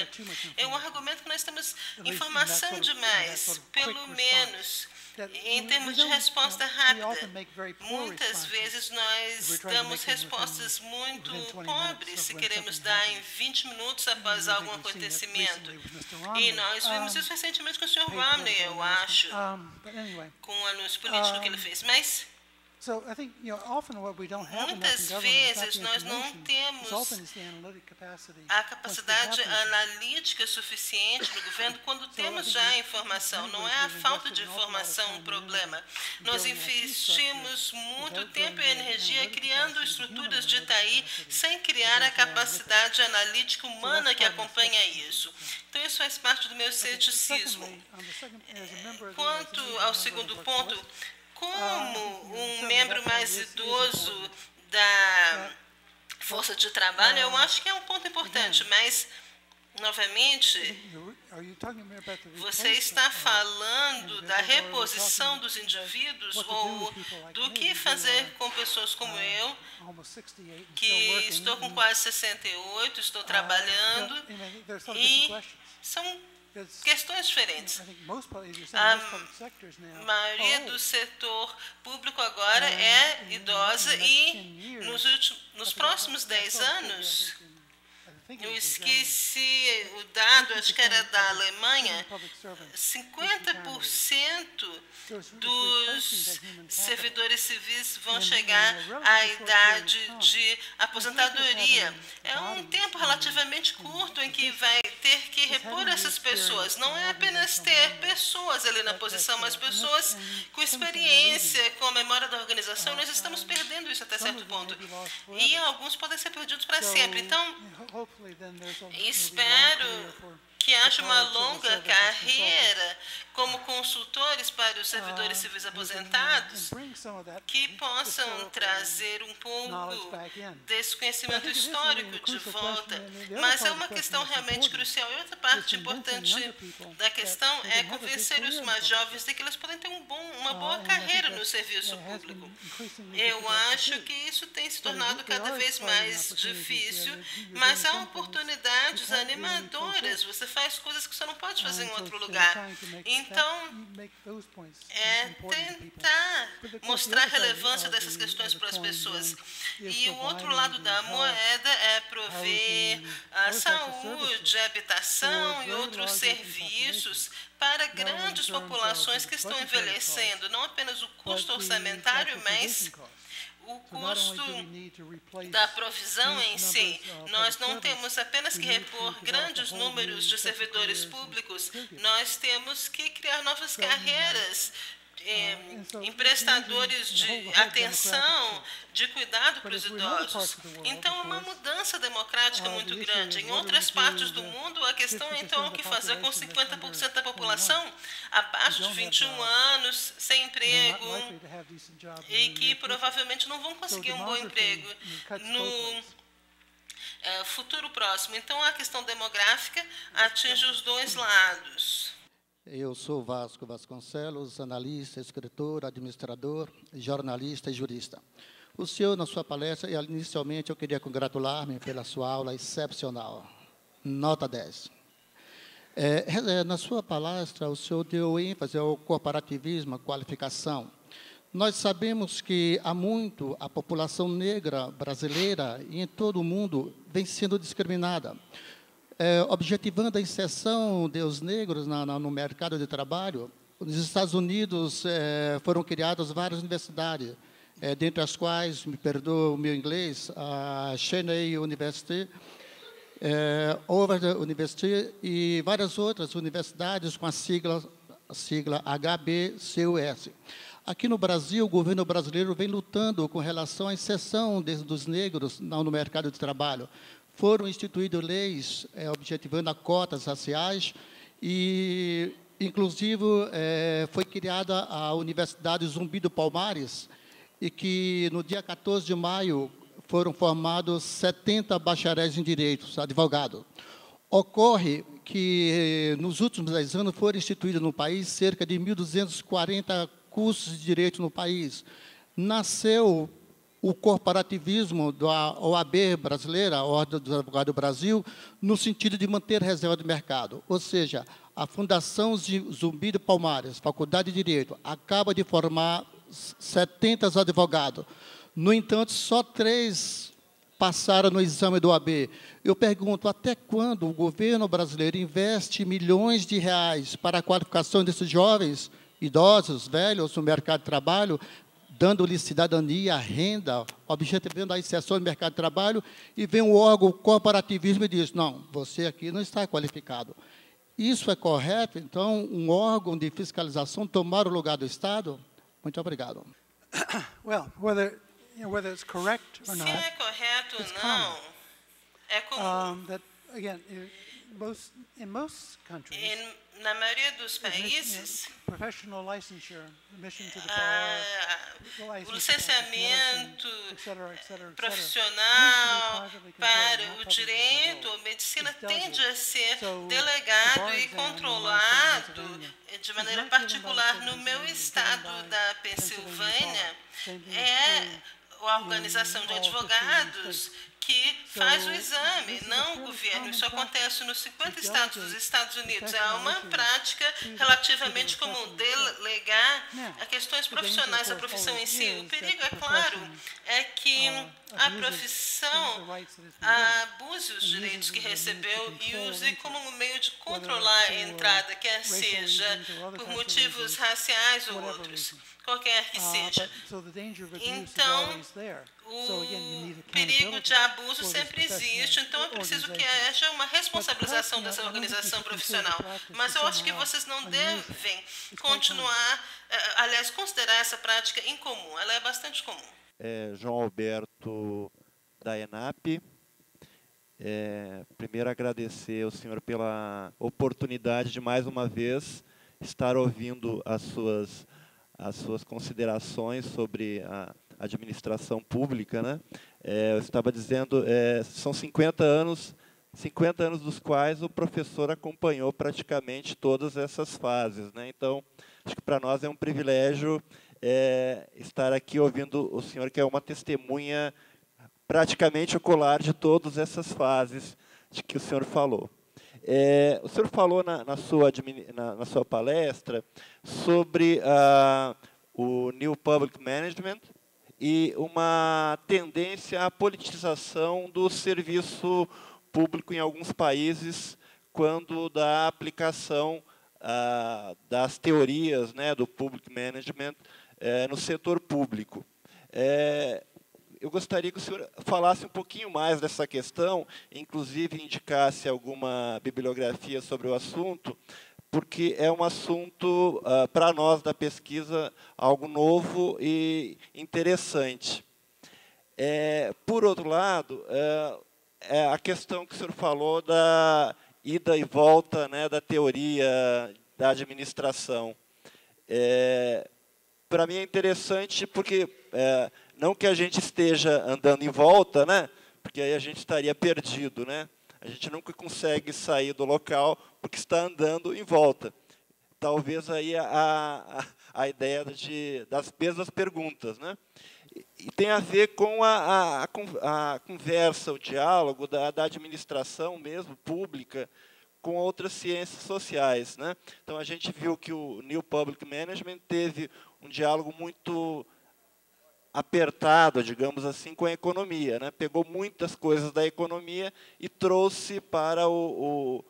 é um argumento que nós temos informação demais, pelo menos em termos de resposta rápida. Muitas vezes nós damos respostas muito pobres se queremos dar em 20 minutos após algum acontecimento. E nós vimos isso recentemente com o Sr. Romney, eu acho, com o anúncio político que ele fez. Mas muitas vezes nós não temos a capacidade analítica suficiente do governo quando temos já a informação. Não é a falta de informação um problema. Nós investimos muito tempo e energia criando estruturas de TI sem criar a capacidade analítica humana que acompanha isso. Então, isso faz parte do meu ceticismo. Quanto ao segundo ponto, como um membro mais idoso da força de trabalho, eu acho que é um ponto importante, mas, novamente, você está falando da reposição dos indivíduos ou do que fazer com pessoas como eu, que estou com quase 68, estou trabalhando, e são questões diferentes. A maioria do setor público agora é idosa e nos próximos 10 anos, eu esqueci o dado, acho que era da Alemanha, 50% dos servidores civis vão chegar à idade de aposentadoria. É um tempo relativamente curto em que vai ter que repor essas pessoas. Não é apenas ter pessoas ali na posição, mas pessoas com experiência, com a memória da organização. Nós estamos perdendo isso até certo ponto. E alguns podem ser perdidos para sempre. Então, espero que haja uma longa carreira como consultores para os servidores civis aposentados que possam trazer um pouco desse conhecimento histórico de volta. Mas é uma questão realmente crucial. E outra parte importante da questão é convencer os mais jovens de que eles podem ter uma boa carreira no serviço público. Eu acho que isso tem se tornado cada vez mais difícil, mas há oportunidades animadoras. Você faz coisas que você não pode fazer em outro lugar. Então, é tentar mostrar a relevância dessas questões para as pessoas. E o outro lado da moeda é prover a saúde, a habitação e outros serviços para grandes populações que estão envelhecendo. Não apenas o custo orçamentário, mas o custo da provisão em si. Nós não temos apenas que repor grandes números de servidores públicos, nós temos que criar novas carreiras, emprestadores de atenção, de cuidado para os idosos. Então, uma mudança democrática muito grande. Em outras partes do mundo, a questão é, então, o que fazer com 50% da população abaixo de 21 anos, sem emprego, e que provavelmente não vão conseguir um bom emprego no futuro próximo. Então, a questão demográfica atinge os dois lados. Eu sou Vasco Vasconcelos, analista, escritor, administrador, jornalista e jurista. O senhor, na sua palestra, inicialmente eu queria congratular-me pela sua aula excepcional. Nota 10. Na sua palestra, o senhor deu ênfase ao corporativismo, à qualificação. Nós sabemos que há muito a população negra brasileira e em todo o mundo vem sendo discriminada. Objetivando a inserção dos negros no mercado de trabalho, nos Estados Unidos foram criadas várias universidades, dentre as quais, me perdoa o meu inglês, a Cheney University, Howard University e várias outras universidades com a sigla HBCUS. Aqui no Brasil, o governo brasileiro vem lutando com relação à inserção dos negros no mercado de trabalho. Foram instituídas leis objetivando a cotas raciais e, inclusive, foi criada a Universidade Zumbi do Palmares e que, no dia 14 de maio, foram formados 70 bacharéis em direitos, advogados. Ocorre que, nos últimos 10 anos, foram instituídos no país cerca de 1.240 cursos de direito no país. Nasceu o corporativismo da OAB brasileira, a Ordem dos Advogados do Brasil, no sentido de manter reserva de mercado. Ou seja, a Fundação Zumbi do Palmares, Faculdade de Direito, acaba de formar 70 advogados. No entanto, só 3 passaram no exame do OAB. Eu pergunto, até quando o governo brasileiro investe milhões de reais para a qualificação desses jovens, idosos, velhos, no mercado de trabalho, dando-lhe cidadania, renda, objetivando a inserção no mercado de trabalho, e vem um órgão corporativismo e diz, não, você aqui não está qualificado. Isso é correto? Então, um órgão de fiscalização tomar o lugar do Estado? Muito obrigado. Well, whether, you know, whether it's correct or not, se é correto ou não, é comum. Na maioria dos países, o licenciamento profissional para o direito ou medicina tende a ser delegado e controlado de maneira particular. No meu estado da Pensilvânia, é a organização de advogados que faz o exame, não o governo. Isso acontece nos 50 estados dos Estados Unidos. É uma prática relativamente comum, delegar a questões profissionais à profissão em si. O perigo, é claro, é que a profissão abuse os direitos que recebeu e use como um meio de controlar a entrada, quer seja por motivos raciais ou outros, qualquer que seja. Então, o perigo de abuso sempre existe, então é preciso que haja uma responsabilização dessa organização profissional. Mas eu acho que vocês não devem continuar, aliás, considerar essa prática incomum, ela é bastante comum. João Alberto, da ENAP. Primeiro, agradecer ao senhor pela oportunidade de, mais uma vez, estar ouvindo as suas considerações sobre a administração pública, né? Eu estava dizendo, são 50 anos dos quais o professor acompanhou praticamente todas essas fases, né? Então, acho que para nós é um privilégio estar aqui ouvindo o senhor, que é uma testemunha praticamente ocular de todas essas fases de que o senhor falou. O senhor falou na sua palestra sobre o New Public Management e uma tendência à politização do serviço público em alguns países, quando da aplicação das teorias, né, do Public Management no setor público. Eu gostaria que o senhor falasse um pouquinho mais dessa questão, inclusive indicasse alguma bibliografia sobre o assunto, porque é um assunto, para nós da pesquisa, algo novo e interessante. Por outro lado, a questão que o senhor falou da ida e volta, né, da teoria da administração. Para mim é interessante porque... não que a gente esteja andando em volta, né? Porque aí a gente estaria perdido, né? A gente nunca consegue sair do local porque está andando em volta. Talvez aí a ideia das mesmas perguntas, né? E tem a ver com a conversa, o diálogo da administração mesmo pública com outras ciências sociais, né? Então a gente viu que o New Public Management teve um diálogo muito apertado, digamos assim, com a economia, né? Pegou muitas coisas da economia e trouxe para o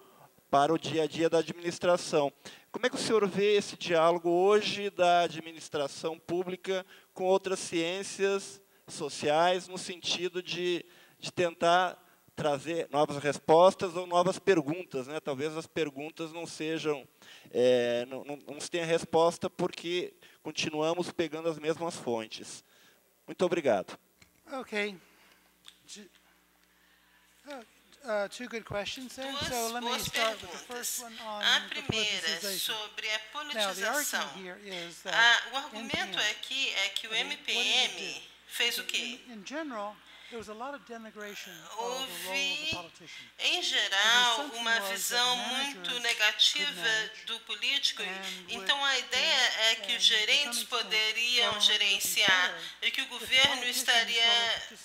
dia a dia da administração. Como é que o senhor vê esse diálogo hoje da administração pública com outras ciências sociais, no sentido de tentar trazer novas respostas ou novas perguntas, né? Talvez as perguntas não sejam, não se tenha resposta porque continuamos pegando as mesmas fontes. Muito obrigado. Okay. Two good questions there. So let me start with the first one on the politicization. Now, the argument here is that MPM fez o quê? In general, there was a lot of denigration of the role of the politician. Em geral, uma visão muito negativa do político. Então, a ideia é que os gerentes poderiam gerenciar e que o governo estaria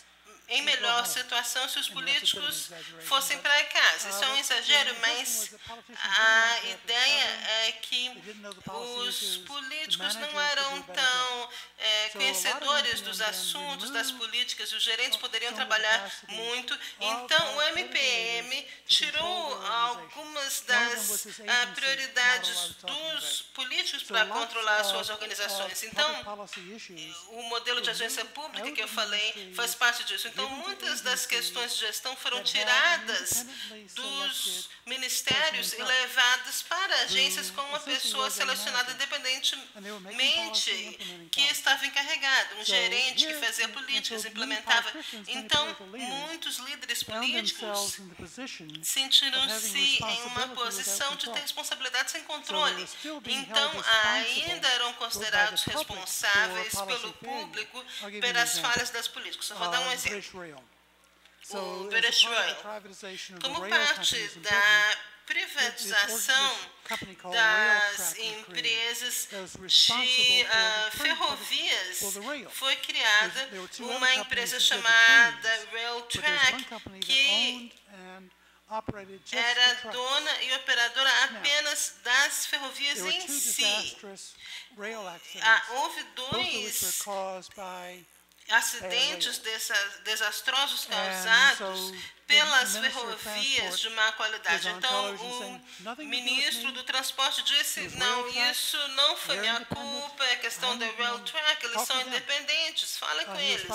em melhor situação se os políticos fossem para casa. Isso é um exagero, mas a ideia é que os políticos não eram tão conhecedores dos assuntos, das políticas, e os gerentes poderiam trabalhar muito. Então, o MPM tirou algumas das prioridades dos políticos para controlar suas organizações. Então, o modelo de agência pública que eu falei faz parte disso. Então, muitas das questões de gestão foram tiradas dos ministérios e levadas para agências com uma pessoa selecionada independentemente que estava encarregada, um gerente que fazia políticas, implementava. Então, muitos líderes políticos sentiram-se em uma posição de ter responsabilidade sem controle. Então, ainda eram considerados responsáveis pelo público pelas falhas das políticas. Só vou dar um exemplo. O British Rail, como parte da privatização das empresas de ferrovias, foi criada uma empresa chamada Railtrack, que era dona e operadora apenas das ferrovias em si. Houve dois acidentes desastrosos causados pelas ferrovias de má qualidade. Então, o ministro do Transporte disse, não, isso não foi minha culpa, é questão da Railtrack, eles são independentes, falem com eles.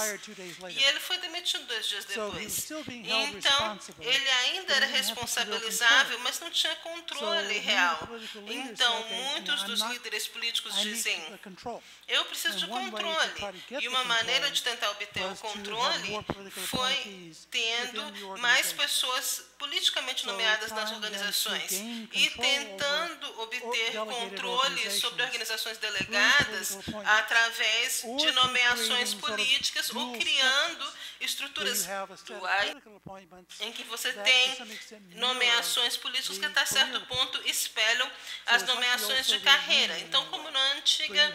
E ele foi demitido 2 dias depois. Então, ele ainda era responsabilizável, mas não tinha controle real. Então, muitos dos líderes políticos dizem, eu preciso de controle. E uma maneira de tentar obter o controle foi tendo mais pessoas politicamente nomeadas nas organizações e tentando obter controle sobre organizações delegadas através de nomeações políticas ou criando estruturas duais em que você tem nomeações políticas que, até certo ponto, espelham as nomeações de carreira. Então, como na antiga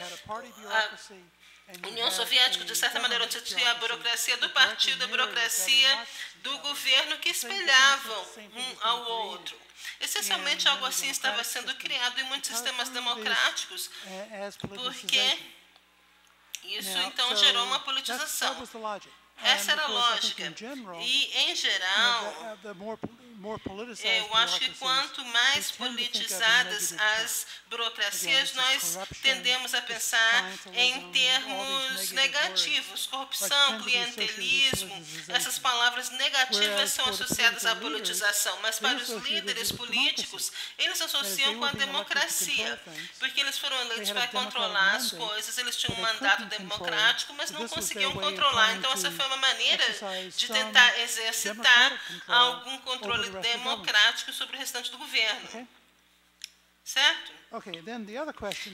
União Soviética, de certa maneira, onde tinha a burocracia do partido, a burocracia do governo, que espelhavam um ao outro. Essencialmente, algo assim estava sendo criado em muitos sistemas democráticos, porque isso, então, gerou uma politização. Essa era a lógica. E, em geral, eu acho que quanto mais politizadas as burocracias, nós tendemos a pensar em termos negativos. Corrupção, clientelismo, essas palavras negativas são associadas à politização. Mas para os líderes políticos, eles associam com a democracia, porque eles foram eleitos para controlar as coisas, eles tinham um mandato democrático, mas não conseguiam controlar. Então, essa foi uma maneira de tentar exercitar algum controle democrático sobre o restante do governo. Certo?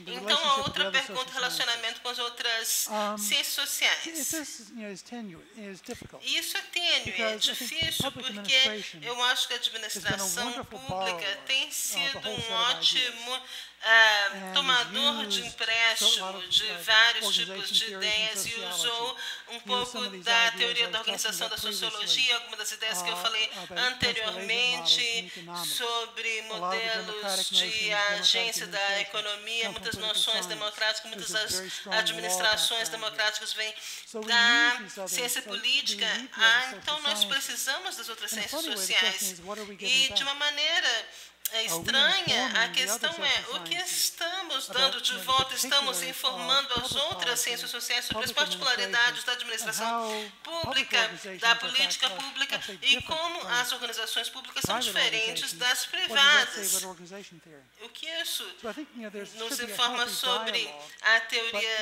Então, a outra pergunta, relacionamento com as outras ciências sociais. Isso é tênue, é difícil, porque eu acho que a administração pública tem sido um ótimo tomador de empréstimo de vários tipos de ideias e usou um pouco da teoria da organização da sociologia, algumas das ideias que eu falei anteriormente sobre modelos de agências ciência, da economia, muitas noções democráticas, muitas administrações democráticas vêm da ciência política. Então, nós precisamos das outras ciências sociais. E, de uma maneira estranha, a questão é o que estamos dando de volta, estamos informando as outras ciências sociais sobre as particularidades da administração pública, da política pública e como as organizações públicas são diferentes das privadas. O que isso nos informa sobre a teoria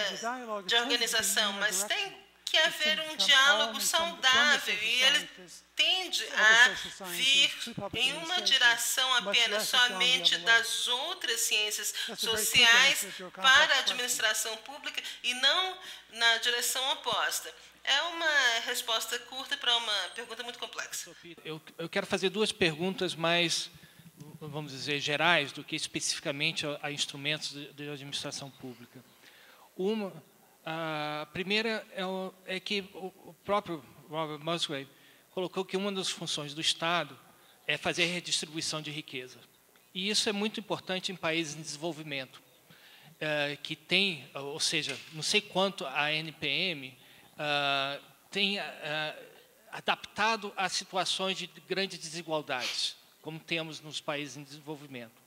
de organização, mas tem que haver um diálogo saudável e ele tende a vir em uma direção apenas, somente das outras ciências sociais para a administração pública e não na direção oposta. É uma resposta curta para uma pergunta muito complexa. Eu quero fazer duas perguntas mais, vamos dizer, gerais do que especificamente a instrumentos de administração pública. A primeira é que o próprio Robert Musgrave colocou que uma das funções do Estado é fazer a redistribuição de riqueza. E isso é muito importante em países em desenvolvimento, que tem, ou seja, não sei quanto a NPM tem adaptado a situações de grandes desigualdades, como temos nos países em desenvolvimento.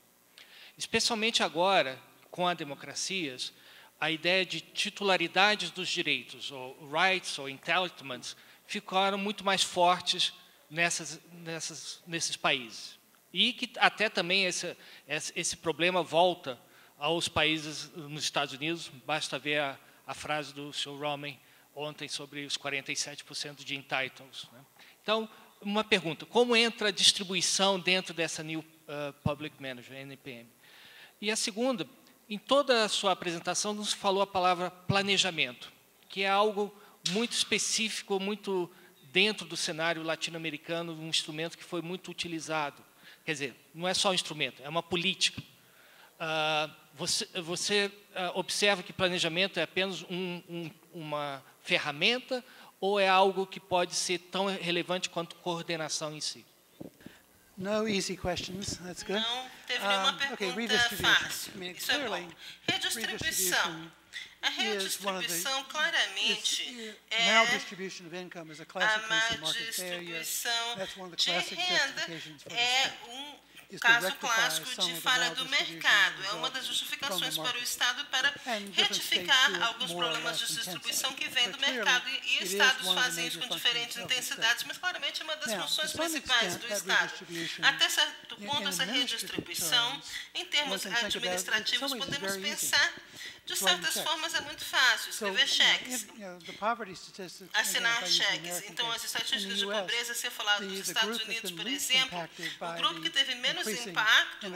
Especialmente agora, com as democracias, a ideia de titularidade dos direitos, ou rights, ou entitlements, ficaram muito mais fortes nesses países. E que até também esse problema volta aos países nos Estados Unidos. Basta ver a frase do Sr. Romney ontem sobre os 47% de entitles. Então, uma pergunta, como entra a distribuição dentro dessa New Public Management, NPM? E a segunda, em toda a sua apresentação, nos falou a palavra planejamento, que é algo muito específico, muito dentro do cenário latino-americano, um instrumento que foi muito utilizado. Quer dizer, não é só um instrumento, é uma política. Você observa que planejamento é apenas uma ferramenta ou é algo que pode ser tão relevante quanto coordenação em si? No easy questions. That's good. Não teve nenhuma pergunta fácil. Isso é bom. Redistribuição. A redistribuição, claramente, é a má distribuição de renda, é um caso clássico de falha do mercado. É uma das justificações para o Estado para retificar alguns problemas de distribuição que vêm do mercado. E Estados fazem isso com diferentes intensidades, mas claramente é uma das funções principais do Estado. Até certo ponto, essa redistribuição, em termos administrativos, podemos pensar. De certas formas, é muito fácil escrever cheques, assinar cheques. Então, as estatísticas de pobreza, se eu falar dos Estados Unidos, por exemplo, o grupo que teve menos impacto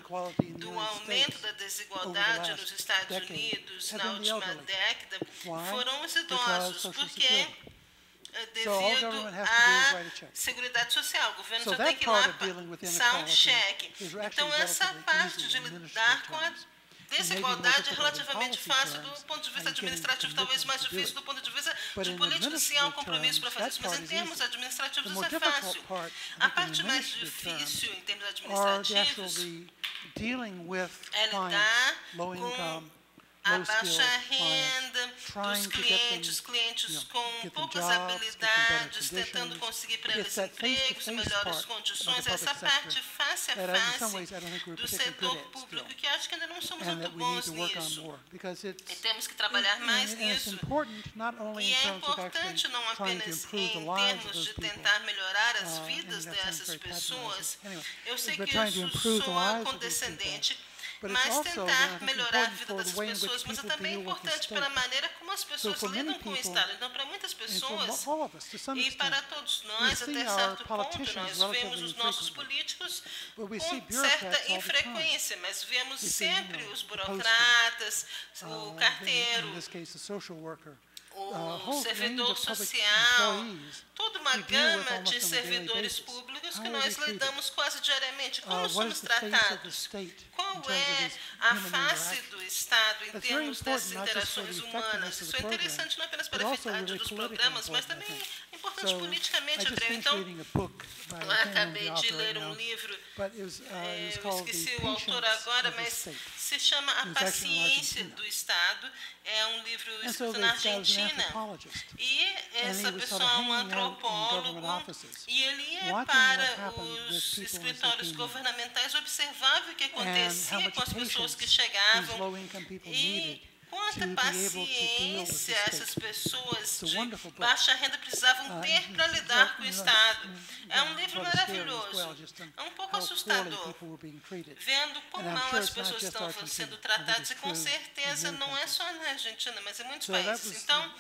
do aumento da desigualdade nos Estados Unidos na última década foram os idosos, porque devido à Seguridade Social. O governo já tem que ir lá passar um cheque. Então, essa parte de lidar com a desigualdade é relativamente fácil do ponto de vista administrativo, talvez mais difícil do ponto de vista de política, se há um compromisso para fazer isso, mas em termos administrativos isso é fácil. A parte mais difícil em termos administrativos é lidar com a baixa renda dos clientes com poucas habilidades, tentando conseguir melhores empregos, melhores condições, essa parte face a face do setor público, que acho que ainda não somos muito bons nisso. E temos que trabalhar mais nisso. E é importante não apenas em termos de tentar melhorar as vidas dessas pessoas. Eu sei que isso soa condescendente, mas tentar melhorar a vida dessas pessoas, mas é também importante pela maneira como as pessoas lidam com o Estado. Então, para muitas pessoas, e para todos nós, até certo ponto, nós vemos os nossos políticos com certa infrequência, mas vemos sempre os burocratas, o carteiro, o servidor social, toda uma gama de servidores públicos que nós lidamos quase diariamente. Como somos tratados? Qual é a face do Estado em termos dessas interações humanas? Isso é interessante não apenas para a eficácia dos programas, mas também é importante importante politicamente, André. Então, eu acabei de ler um livro, eu esqueci o autor agora, mas se chama A Paciência do Estado. É um livro escrito na Argentina. E essa pessoa é um antropólogo, e ele ia para os escritórios governamentais, observava o que acontecia com as pessoas que chegavam e quanta paciência essas pessoas de baixa renda precisavam ter para lidar com o Estado. É um livro maravilhoso. É um pouco assustador, vendo como mal as pessoas estão sendo tratadas, e com certeza não é só na Argentina, mas em muitos países. Então,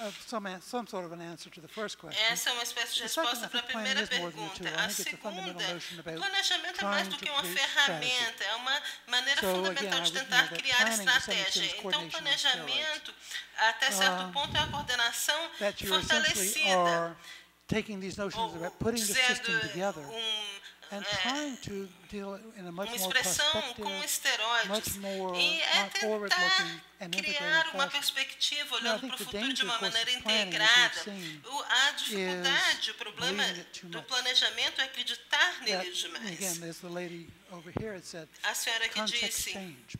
essa é uma espécie de resposta para a primeira pergunta. A segunda, o planejamento é mais do que uma ferramenta, é uma maneira fundamental de tentar criar estratégia. Então, planejamento até certo ponto, é a coordenação fortalecida, ou dizendo uma expressão com esteroides, e é tentar criar uma perspectiva olhando para o futuro de uma maneira integrada. A dificuldade, o problema do planejamento é acreditar nele demais. A senhora que disse,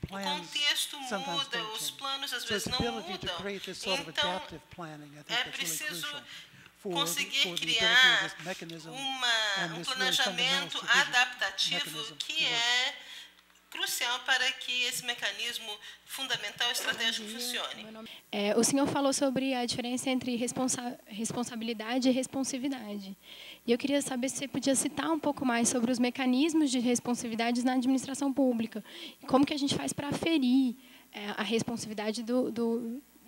o contexto muda, os planos às vezes não mudam, então é preciso conseguir criar um planejamento adaptativo que é crucial para que esse mecanismo fundamental estratégico funcione. O senhor falou sobre a diferença entre responsabilidade e responsividade. E eu queria saber se você podia citar um pouco mais sobre os mecanismos de responsividade na administração pública. Como que a gente faz para aferir a responsividade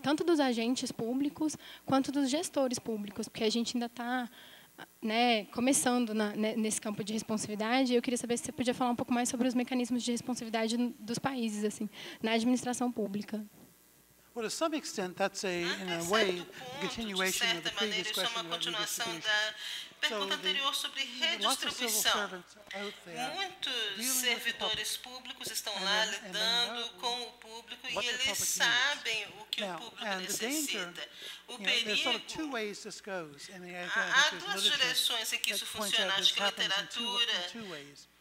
tanto dos agentes públicos quanto dos gestores públicos, porque a gente ainda está, né, começando nesse campo de responsividade. Eu queria saber se você podia falar um pouco mais sobre os mecanismos de responsividade dos países, assim, na administração pública. Até certo ponto, de certa maneira, isso é uma continuação da pergunta anterior sobre redistribuição. Muitos servidores públicos estão lá lidando com o público e eles sabem o que o público necessita. O perigo... Há duas direções em que isso funciona. Acho que a literatura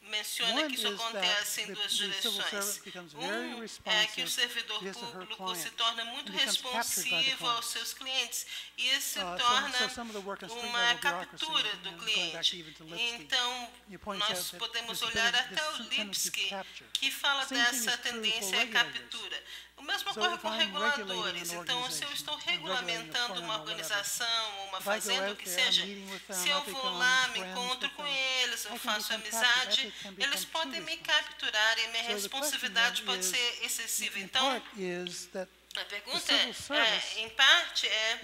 menciona que isso acontece em duas direções. É que o servidor público se torna muito responsivo aos seus clientes e se torna uma captura do cliente. Então, nós podemos olhar até o Lipsky, que fala dessa tendência à captura. O mesmo ocorre com reguladores. Então, se eu estou regulamentando uma organização, uma fazenda, o que seja, se eu vou lá, me encontro com eles, eu faço amizade, eles podem me capturar e a minha responsividade pode ser excessiva. Então, a pergunta, em parte, é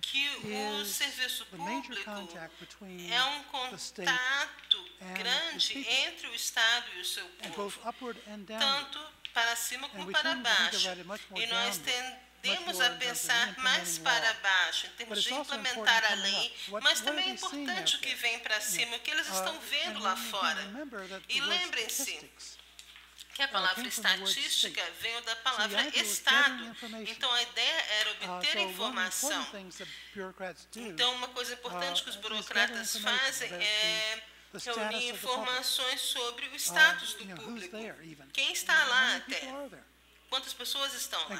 que o serviço público é um contato grande entre o Estado e o seu povo, tanto para cima como para baixo, e nós tendemos a pensar mais para baixo, em termos de implementar a lei, mas também é importante o que vem para cima, o que eles estão vendo lá fora. E lembrem-se que a palavra estatística veio da palavra Estado, então a ideia era obter informação. Então, uma coisa importante que os burocratas fazem é reunir informações sobre o status do público, quem está lá até, quantas pessoas estão lá.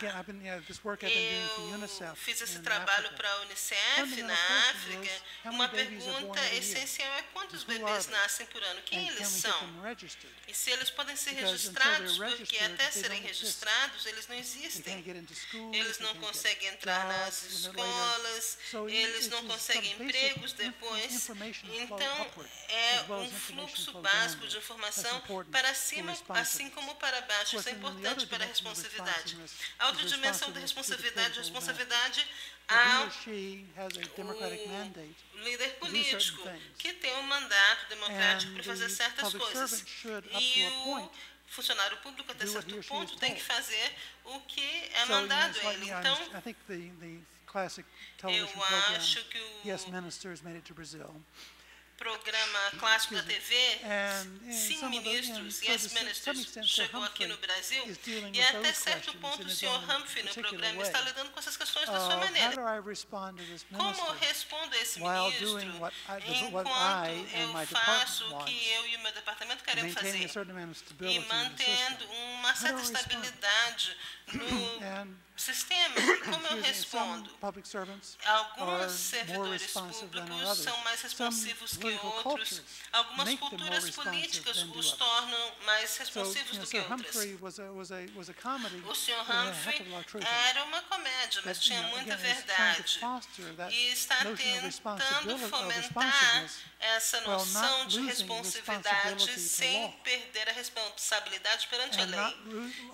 Eu fiz esse trabalho para a Unicef na África. Uma pergunta essencial é quantos bebês nascem por ano, quem eles são, e se eles podem ser registrados, porque até serem registrados, eles não existem. Eles não conseguem entrar nas escolas, eles não conseguem empregos depois. Então, é um fluxo básico de informação para cima, assim como para baixo. Isso é importante para a responsabilidade. A outra dimensão da responsabilidade ao líder político, que tem um mandato democrático para fazer certas coisas. E o funcionário público, até certo ponto, tem que fazer o que é mandado a ele. Então, eu acho que o programa clássico da TV, 5 ministros e ex-ministros chegou aqui no Brasil e até certo ponto o senhor Humphrey no programa está lidando com essas questões da sua maneira. Como respondo a esse ministro enquanto eu faço o que eu e o meu departamento queremos fazer e mantendo uma certa estabilidade no sistema? Como eu respondo? Alguns servidores públicos são mais responsivos que outros. Algumas culturas políticas os tornam mais responsivos do que outras. O Sr. Humphrey era uma comédia, mas tinha muita verdade. E está tentando fomentar essa noção de responsividade sem perder a responsabilidade perante a lei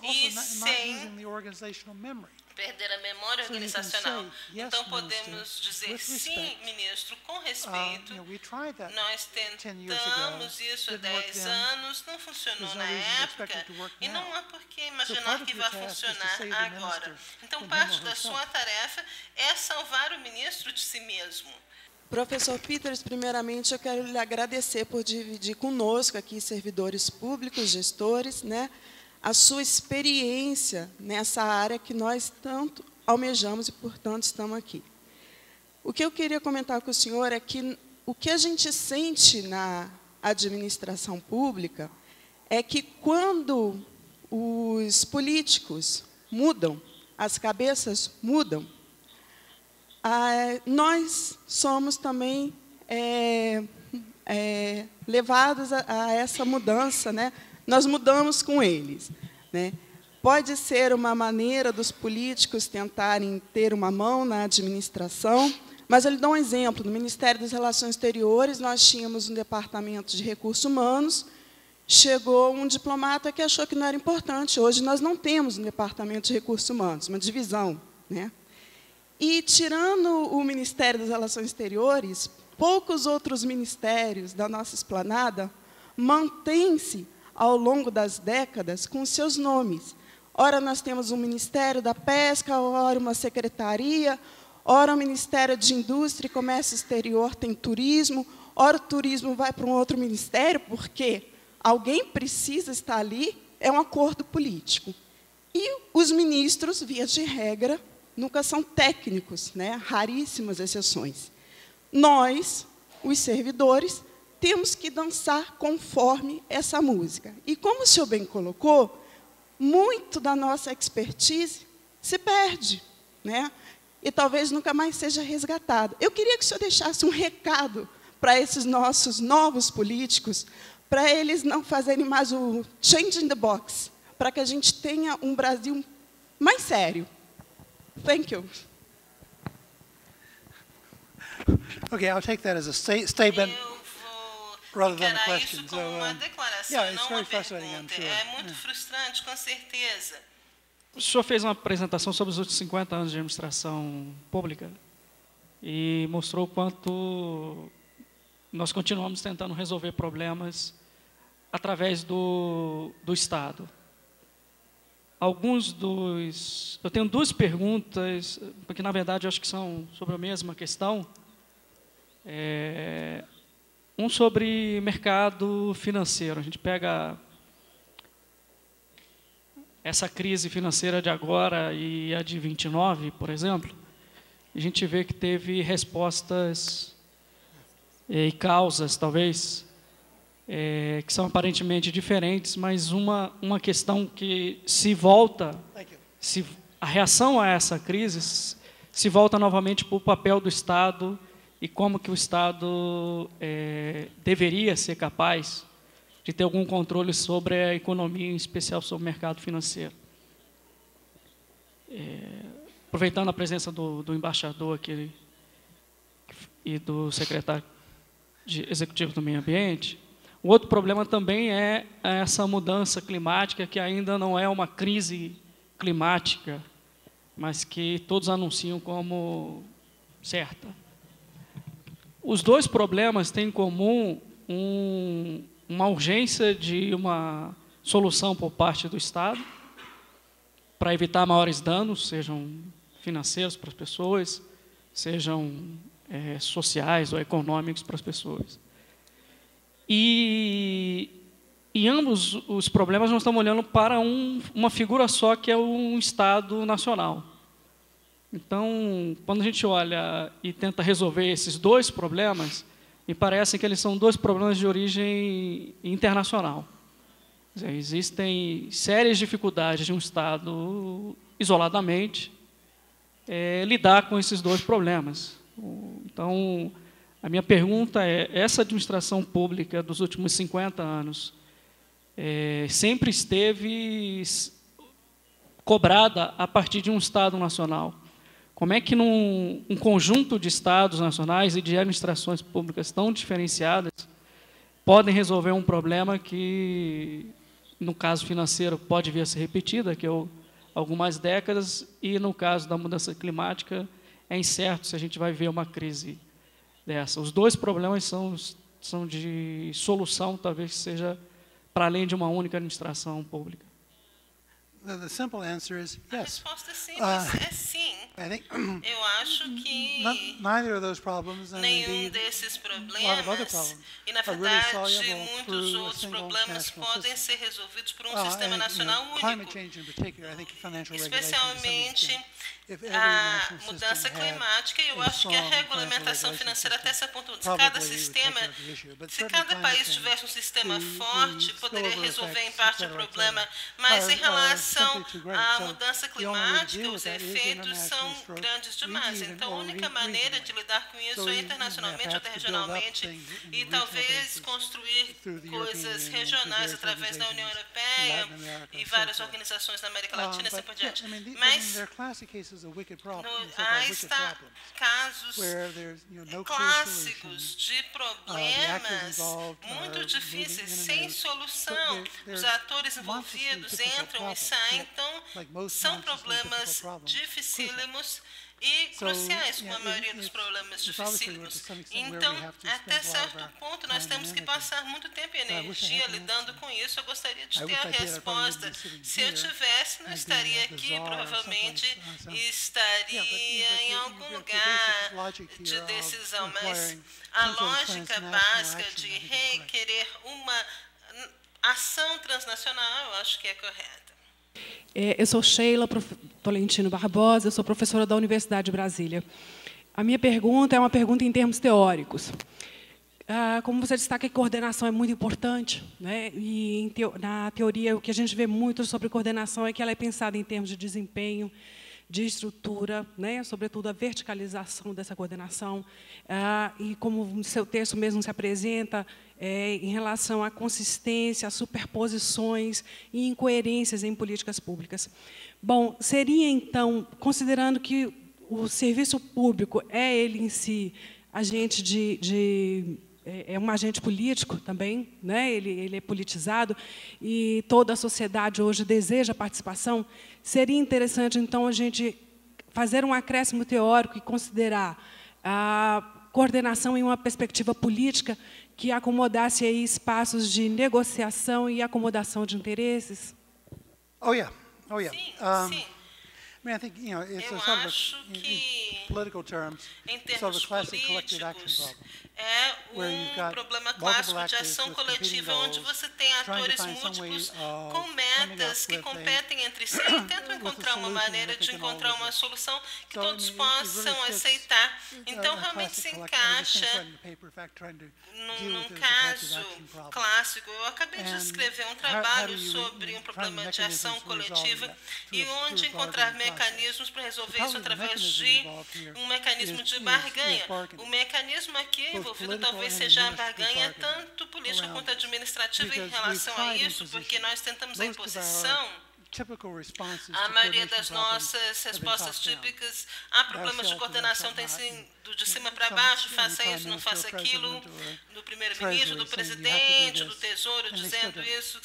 e sem perder a memória organizacional. Então, podemos dizer, sim, ministro, com respeito, nós tentamos isso há 10 anos, não funcionou na época, e não há por que imaginar que vai funcionar agora. Então, parte da sua tarefa é salvar o ministro de si mesmo. Professor Peters, primeiramente, eu quero lhe agradecer por dividir conosco aqui, servidores públicos, gestores, né, a sua experiência nessa área que nós tanto almejamos e, portanto, estamos aqui. O que eu queria comentar com o senhor é que o que a gente sente na administração pública é que, quando os políticos mudam, as cabeças mudam, nós somos também levados a essa mudança, né? Nós mudamos com eles, né? Pode ser uma maneira dos políticos tentarem ter uma mão na administração, mas eu lhe dou um exemplo. No Ministério das Relações Exteriores, nós tínhamos um departamento de recursos humanos, chegou um diplomata que achou que não era importante. Hoje, nós não temos um departamento de recursos humanos, uma divisão, né? E, tirando o Ministério das Relações Exteriores, poucos outros ministérios da nossa esplanada mantêm-se ao longo das décadas com seus nomes. Ora, nós temos um Ministério da Pesca, ora uma secretaria, ora o Ministério de Indústria e Comércio Exterior tem turismo, ora o turismo vai para um outro ministério, porque alguém precisa estar ali, é um acordo político. E os ministros, via de regra, nunca são técnicos, né? Raríssimas exceções. Nós, os servidores, temos que dançar conforme essa música. E, como o senhor bem colocou, muito da nossa expertise se perde, né? E talvez nunca mais seja resgatada. Eu queria que o senhor deixasse um recado para esses nossos novos políticos, para eles não fazerem mais o changing the box, para que a gente tenha um Brasil mais sério. Thank you. Okay, I'll take that as a statement. Era isso como uma declaração, não uma pergunta. É muito frustrante, com certeza. O senhor fez uma apresentação sobre os últimos 50 anos de administração pública e mostrou o quanto nós continuamos tentando resolver problemas através do Estado. Eu tenho duas perguntas, porque, na verdade, eu acho que são sobre a mesma questão. Um sobre mercado financeiro. A gente pega essa crise financeira de agora e a de 29, por exemplo, e a gente vê que teve respostas e causas, talvez, que são aparentemente diferentes, mas uma questão que se volta, a reação a essa crise se volta novamente para o papel do Estado e como que o Estado deveria ser capaz de ter algum controle sobre a economia, em especial sobre o mercado financeiro. Aproveitando a presença do embaixador aqui e do secretário executivo do Meio Ambiente, o outro problema também é essa mudança climática, que ainda não é uma crise climática, mas que todos anunciam como certa. Os dois problemas têm em comum uma urgência de uma solução por parte do Estado para evitar maiores danos, sejam financeiros para as pessoas, sejam sociais ou econômicos para as pessoas. E ambos os problemas nós estamos olhando para uma figura só, que é um Estado nacional. Então, quando a gente olha e tenta resolver esses dois problemas, me parece que eles são dois problemas de origem internacional. Quer dizer, existem sérias dificuldades de um Estado, isoladamente, lidar com esses dois problemas. Então, a minha pergunta é, essa administração pública dos últimos 50 anos sempre esteve cobrada a partir de um Estado nacional. Como é que, num conjunto de Estados nacionais e de administrações públicas tão diferenciadas, podem resolver um problema que, no caso financeiro, pode vir a ser repetido daqui a algumas décadas, e, no caso da mudança climática, é incerto se a gente vai ver uma crise dessa. Os dois problemas são de solução, talvez seja para além de uma única administração pública. The simple answer is yes. A resposta simples é sim. Eu acho que nenhum desses problemas, e na verdade muitos outros problemas, podem ser resolvidos por um sistema nacional único, especialmente a mudança climática. E eu acho que a regulamentação financeira, até esse ponto, se cada país tivesse um sistema forte, poderia resolver em parte o problema, mas em relação à mudança climática, os efeitos são grandes demais. Então, a única maneira de lidar com isso é internacionalmente, até regionalmente, e talvez construir coisas regionais através da União Europeia e várias organizações da América Latina, assim por diante. Mas há casos clássicos de problemas muito difíceis, sem solução. Os atores envolvidos entram e saem, então são problemas dificílimos e cruciais, como a maioria dos problemas dificílimos. Então, até certo ponto, nós temos que passar muito tempo e energia lidando com isso. Eu gostaria de ter a resposta. Se eu tivesse, não estaria aqui, provavelmente estaria em algum lugar de decisão. Mas a lógica básica de requerer uma ação transnacional, eu acho que é correta. Eu sou Sheila Tolentino Barbosa, eu sou professora da Universidade de Brasília. A minha pergunta é uma pergunta em termos teóricos. Como você destaca que coordenação é muito importante, né? E na teoria, o que a gente vê muito sobre coordenação é que ela é pensada em termos de desempenho, de estrutura, né? Sobretudo a verticalização dessa coordenação, e como o seu texto mesmo se apresenta, em relação à consistência, a superposições e incoerências em políticas públicas. Bom, seria, então, considerando que o serviço público é ele em si agente é um agente político também, né? Ele é politizado e toda a sociedade hoje deseja participação. Seria interessante, então, a gente fazer um acréscimo teórico e considerar a coordenação em uma perspectiva política que acomodasse aí espaços de negociação e acomodação de interesses? Oh yeah. Sim. Eu acho que, em termos políticos, é um problema clássico de ação coletiva, onde você tem atores múltiplos com metas que competem entre si e tentam encontrar uma maneira de encontrar uma solução que todos possam aceitar. Então, realmente se encaixa num caso clássico. Eu acabei de escrever um trabalho sobre um problema de ação coletiva e onde encontrar mecanismos para resolver isso através de um mecanismo de barganha. O mecanismo aqui envolvido talvez seja a barganha, tanto política quanto administrativa, em relação a isso, porque nós tentamos a imposição. A maioria das nossas respostas típicas a problemas de coordenação tem sido de cima para baixo: faça isso, não faça aquilo, do primeiro-ministro, do presidente, do tesouro, dizendo isso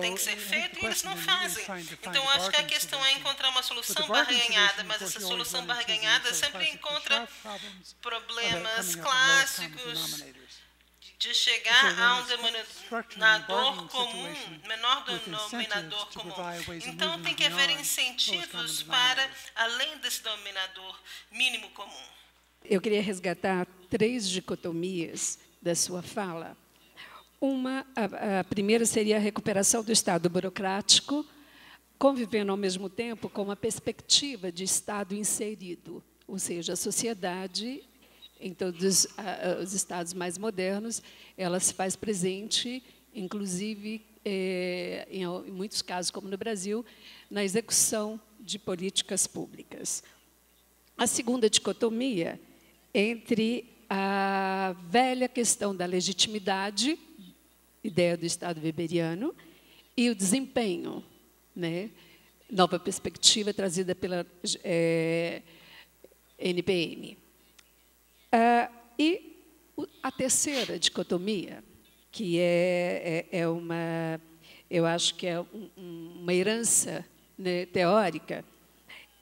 tem que ser feito, e eles não fazem. Então, acho que a questão é encontrar uma solução barganhada, mas essa solução barganhada sempre encontra problemas clássicos de chegar a um denominador comum, menor denominador comum. Então, tem que haver incentivos para além desse denominador mínimo comum. Eu queria resgatar três dicotomias da sua fala. A primeira seria a recuperação do Estado burocrático, convivendo ao mesmo tempo com uma perspectiva de Estado inserido, ou seja, a sociedade, em todos os Estados mais modernos, ela se faz presente, inclusive, em muitos casos, como no Brasil, na execução de políticas públicas. A segunda dicotomia entre a velha questão da legitimidade, ideia do Estado weberiano, e o desempenho, né? Nova perspectiva trazida pela NPM. E a terceira dicotomia, que é uma, eu acho que é uma herança, né, teórica,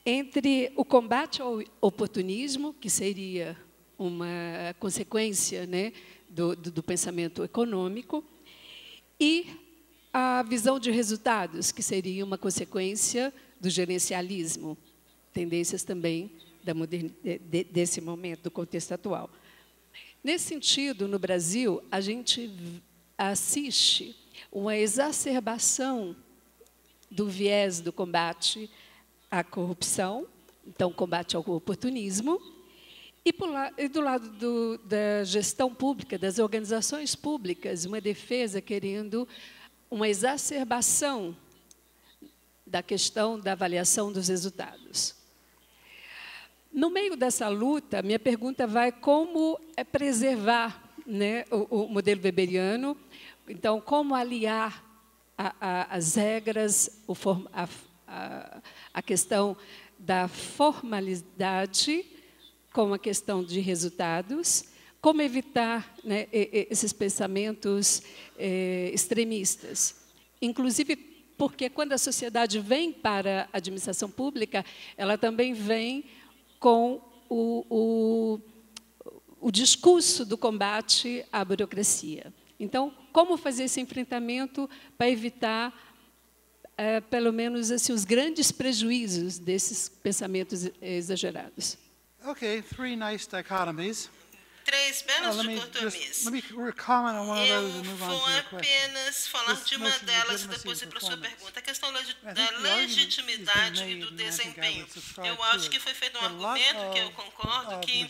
entre o combate ao oportunismo, que seria uma consequência, né, do pensamento econômico, e a visão de resultados, que seria uma consequência do gerencialismo, tendências também da desse momento, do contexto atual. Nesse sentido, no Brasil, a gente assiste uma exacerbação do viés do combate à corrupção, então, combate ao oportunismo, e do lado da gestão pública, das organizações públicas, uma defesa querendo uma exacerbação da questão da avaliação dos resultados. No meio dessa luta, minha pergunta vai como preservar, né, o modelo weberiano, então, como aliar as regras, a questão da formalidade com a questão de resultados, como evitar, né, esses pensamentos extremistas. Inclusive, porque quando a sociedade vem para a administração pública, ela também vem com o discurso do combate à burocracia. Então, como fazer esse enfrentamento para evitar, pelo menos, assim, os grandes prejuízos desses pensamentos exagerados? Okay, three nice dichotomies. Três belas dicotomias. Eu vou apenas falar de uma delas e depois ir para a sua pergunta. A questão da legitimidade e do desempenho. Eu acho que foi feito um argumento que eu concordo, que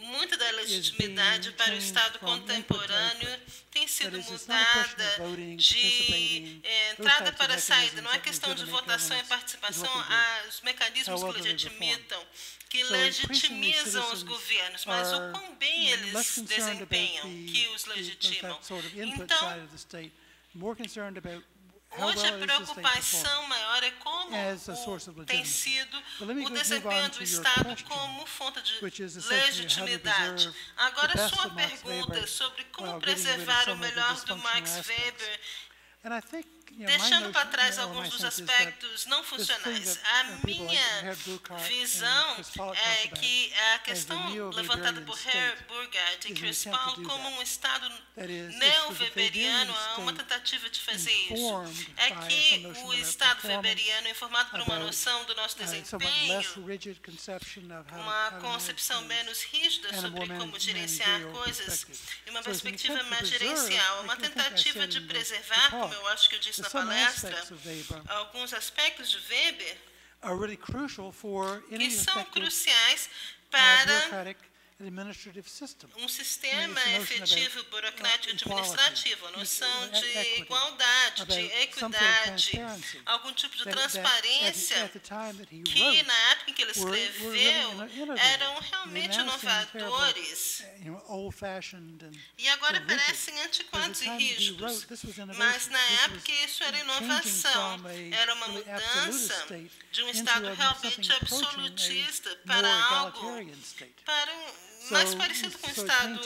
muita da legitimidade para o Estado contemporâneo tem sido mudada de entrada para a saída. Não é questão de votação e participação, os mecanismos que legitimizam os governos, mas o quão bem eles desempenham, que os legitimam. Então, hoje a preocupação maior é como tem sido o desempenho do Estado como fonte de legitimidade. Agora, a sua pergunta sobre como preservar o melhor do Max Weber, deixando para trás alguns dos aspectos não funcionais. A minha visão é que a questão levantada por Herb Burger e Chris Paul como um Estado neo-weberiano, uma tentativa de fazer isso, é que o Estado weberiano, informado por uma noção do nosso desempenho, uma concepção menos rígida sobre como gerenciar coisas, e uma perspectiva mais gerencial, uma tentativa de preservar, como eu acho que eu disse na palestra, alguns aspectos de Weber que são cruciais para um sistema efetivo burocrático administrativo, a noção de igualdade, de equidade, algum tipo de transparência que, na época em que ele escreveu, eram realmente inovadores e agora parecem antiquados e rígidos. Mas, na época, isso era inovação, era uma mudança de um Estado realmente absolutista para algo, mais parecido com o Estado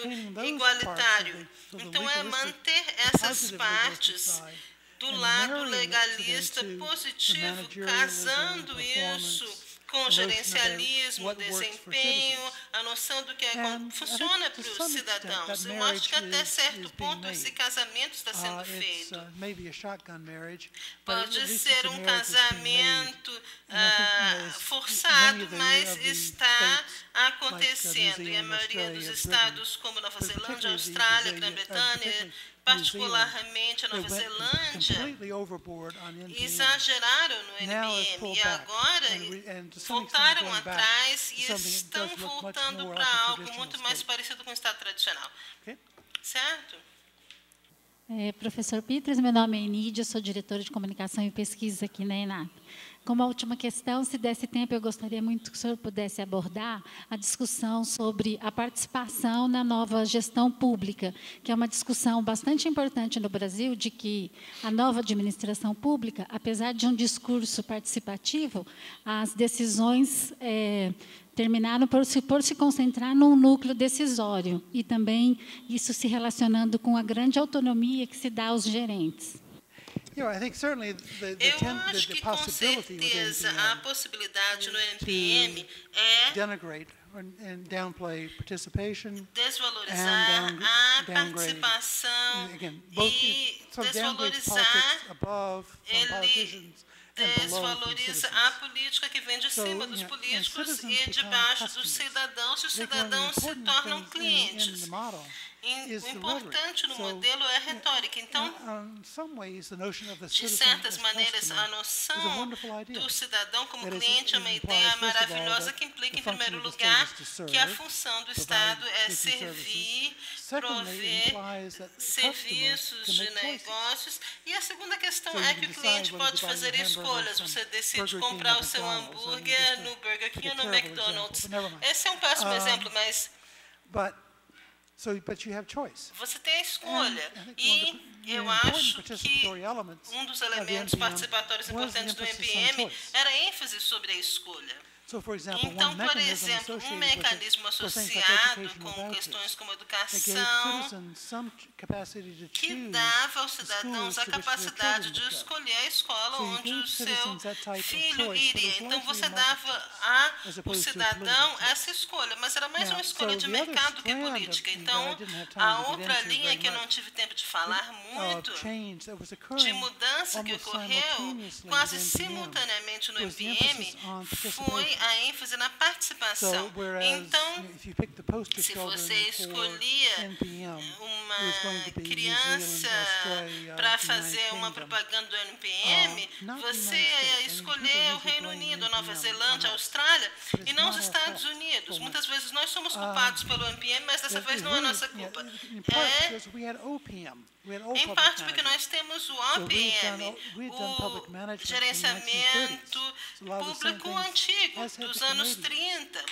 igualitário. Então, é manter essas partes do lado legalista positivo, casando isso com gerencialismo, desempenho, a noção do que é como funciona para os cidadãos. Eu acho que até certo ponto esse casamento está sendo feito. Pode ser um casamento forçado, mas está acontecendo. E a maioria dos estados, como Nova Zelândia, Austrália, Grã-Bretanha, particularmente a Nova Zelândia, exageraram no NBM e agora voltaram atrás e estão voltando para algo muito mais parecido com o Estado tradicional. Certo? Professor Peters, meu nome é Enídia, sou diretora de comunicação e pesquisa aqui na ENAP. Como a última questão, se desse tempo, eu gostaria muito que o senhor pudesse abordar a discussão sobre a participação na nova gestão pública, que é uma discussão bastante importante no Brasil, de que a nova administração pública, apesar de um discurso participativo, as decisões terminaram por se concentrar num núcleo decisório, e também isso se relacionando com a grande autonomia que se dá aos gerentes. Eu acho que, com certeza, a possibilidade no NPM é desvalorizar a participação e desvaloriza a política que vem de cima dos políticos e de baixo dos cidadãos, e os cidadãos se tornam clientes. O importante no modelo é a retórica. Então, de certas maneiras, a noção do cidadão como cliente é uma ideia maravilhosa que implica, em primeiro lugar, que a função do Estado é servir, prover serviços de negócios. E a segunda questão é que o cliente pode fazer escolhas. Você decide comprar o seu hambúrguer no Burger King ou no McDonald's. Esse é um péssimo exemplo, mas... Você tem a escolha, e eu acho que um dos elementos participatórios importantes do MPM era a ênfase sobre a escolha. Então, por exemplo, um mecanismo associado com questões como educação que dava aos cidadãos a capacidade de escolher a escola onde o seu filho iria. Então, você dava ao cidadão essa escolha, mas era mais uma escolha de mercado que política. Então, a outra linha que eu não tive tempo de falar muito, de mudança que ocorreu quase simultaneamente no MPM, foi a ênfase na participação. Então, se você escolhia uma criança para fazer uma propaganda do NPM, você ia escolher o Reino Unido, a Nova Zelândia, a Austrália, e não os Estados Unidos. Muitas vezes nós somos culpados pelo NPM, mas dessa vez não é nossa culpa. Em parte porque nós temos o OPM, o gerenciamento público antigo, dos anos 30,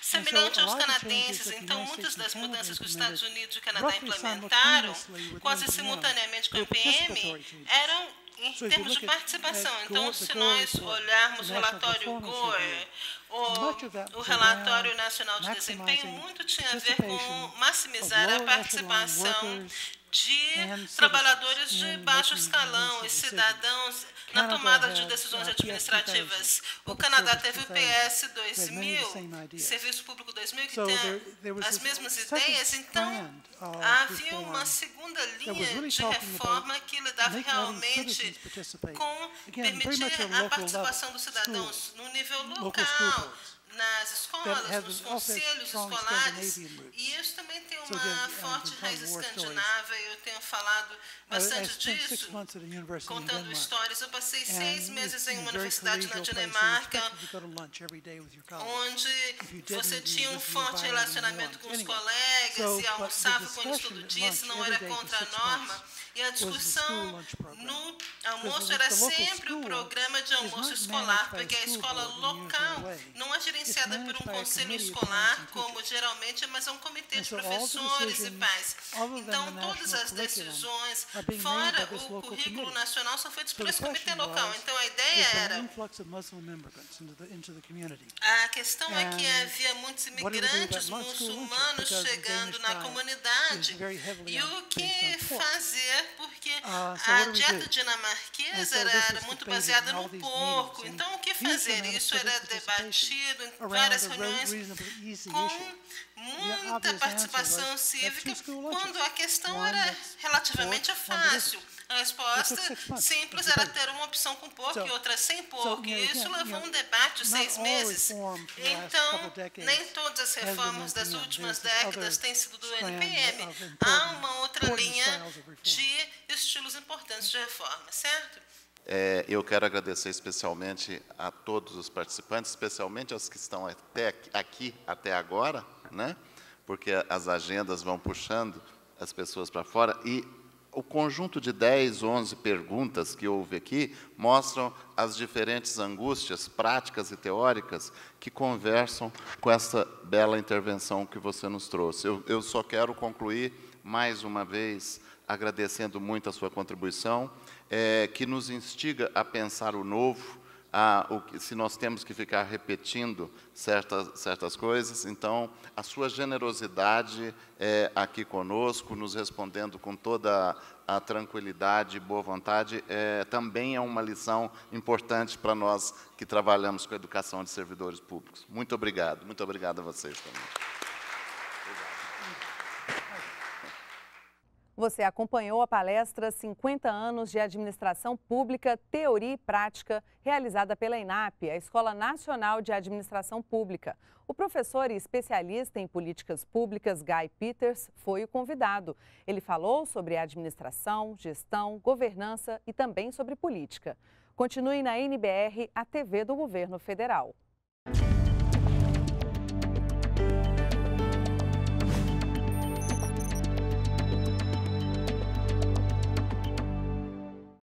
semelhante aos canadenses. Então, muitas das mudanças que os Estados Unidos e o Canadá implementaram, quase simultaneamente com o OPM, eram em termos de participação. Então, se nós olharmos o relatório Gore, o Relatório Nacional de Desempenho, muito tinha a ver com maximizar a participação de trabalhadores de baixo escalão e cidadãos na tomada de decisões administrativas. O Canadá teve o PS 2000, Serviço Público 2000, que tem as mesmas ideias. Então, havia uma segunda linha de reforma que lidava realmente com permitir a participação dos cidadãos no nível local, nas escolas, nos conselhos escolares, e isso também tem uma forte raiz escandinava, eu tenho falado bastante disso, contando histórias. Eu passei 6 meses em uma universidade na Dinamarca, onde você tinha um forte relacionamento com os colegas e almoçava com eles todo dia, se não era contra a norma. E a discussão no almoço era sempre o programa de almoço escolar, porque a escola local não é gerenciada por um conselho escolar, como geralmente, mas é um comitê de professores e pais. Então, todas as decisões, fora o currículo nacional, são feitas por esse comitê local. Então, a ideia era... A questão é que havia muitos imigrantes muçulmanos chegando na comunidade, e o que fazer verdade, porque a dieta dinamarquesa era muito baseada no porco. Então, o que fazer? Isso era debatido em várias reuniões com muita participação cívica, quando a questão era relativamente fácil. A resposta simples era ter uma opção com porco e outra sem porco, e isso levou um debate de 6 meses. Então, nem todas as reformas das últimas décadas têm sido do NPM. Há uma outra linha de estilos importantes de reforma, certo? Eu quero agradecer especialmente a todos os participantes, especialmente aos que estão até aqui até agora, né? Porque as agendas vão puxando as pessoas para fora e o conjunto de 10, 11 perguntas que houve aqui mostram as diferentes angústias práticas e teóricas que conversam com essa bela intervenção que você nos trouxe. Eu só quero concluir, mais uma vez, agradecendo muito a sua contribuição, que nos instiga a pensar o novo, se nós temos que ficar repetindo certas coisas. Então, a sua generosidade aqui conosco, nos respondendo com toda a tranquilidade e boa vontade, também é uma lição importante para nós que trabalhamos com a educação de servidores públicos. Muito obrigado a vocês também. Você acompanhou a palestra 50 anos de Administração Pública, Teoria e Prática, realizada pela ENAP, a Escola Nacional de Administração Pública. O professor e especialista em políticas públicas, Guy Peters, foi o convidado. Ele falou sobre administração, gestão, governança e também sobre política. Continue na NBR, a TV do Governo Federal.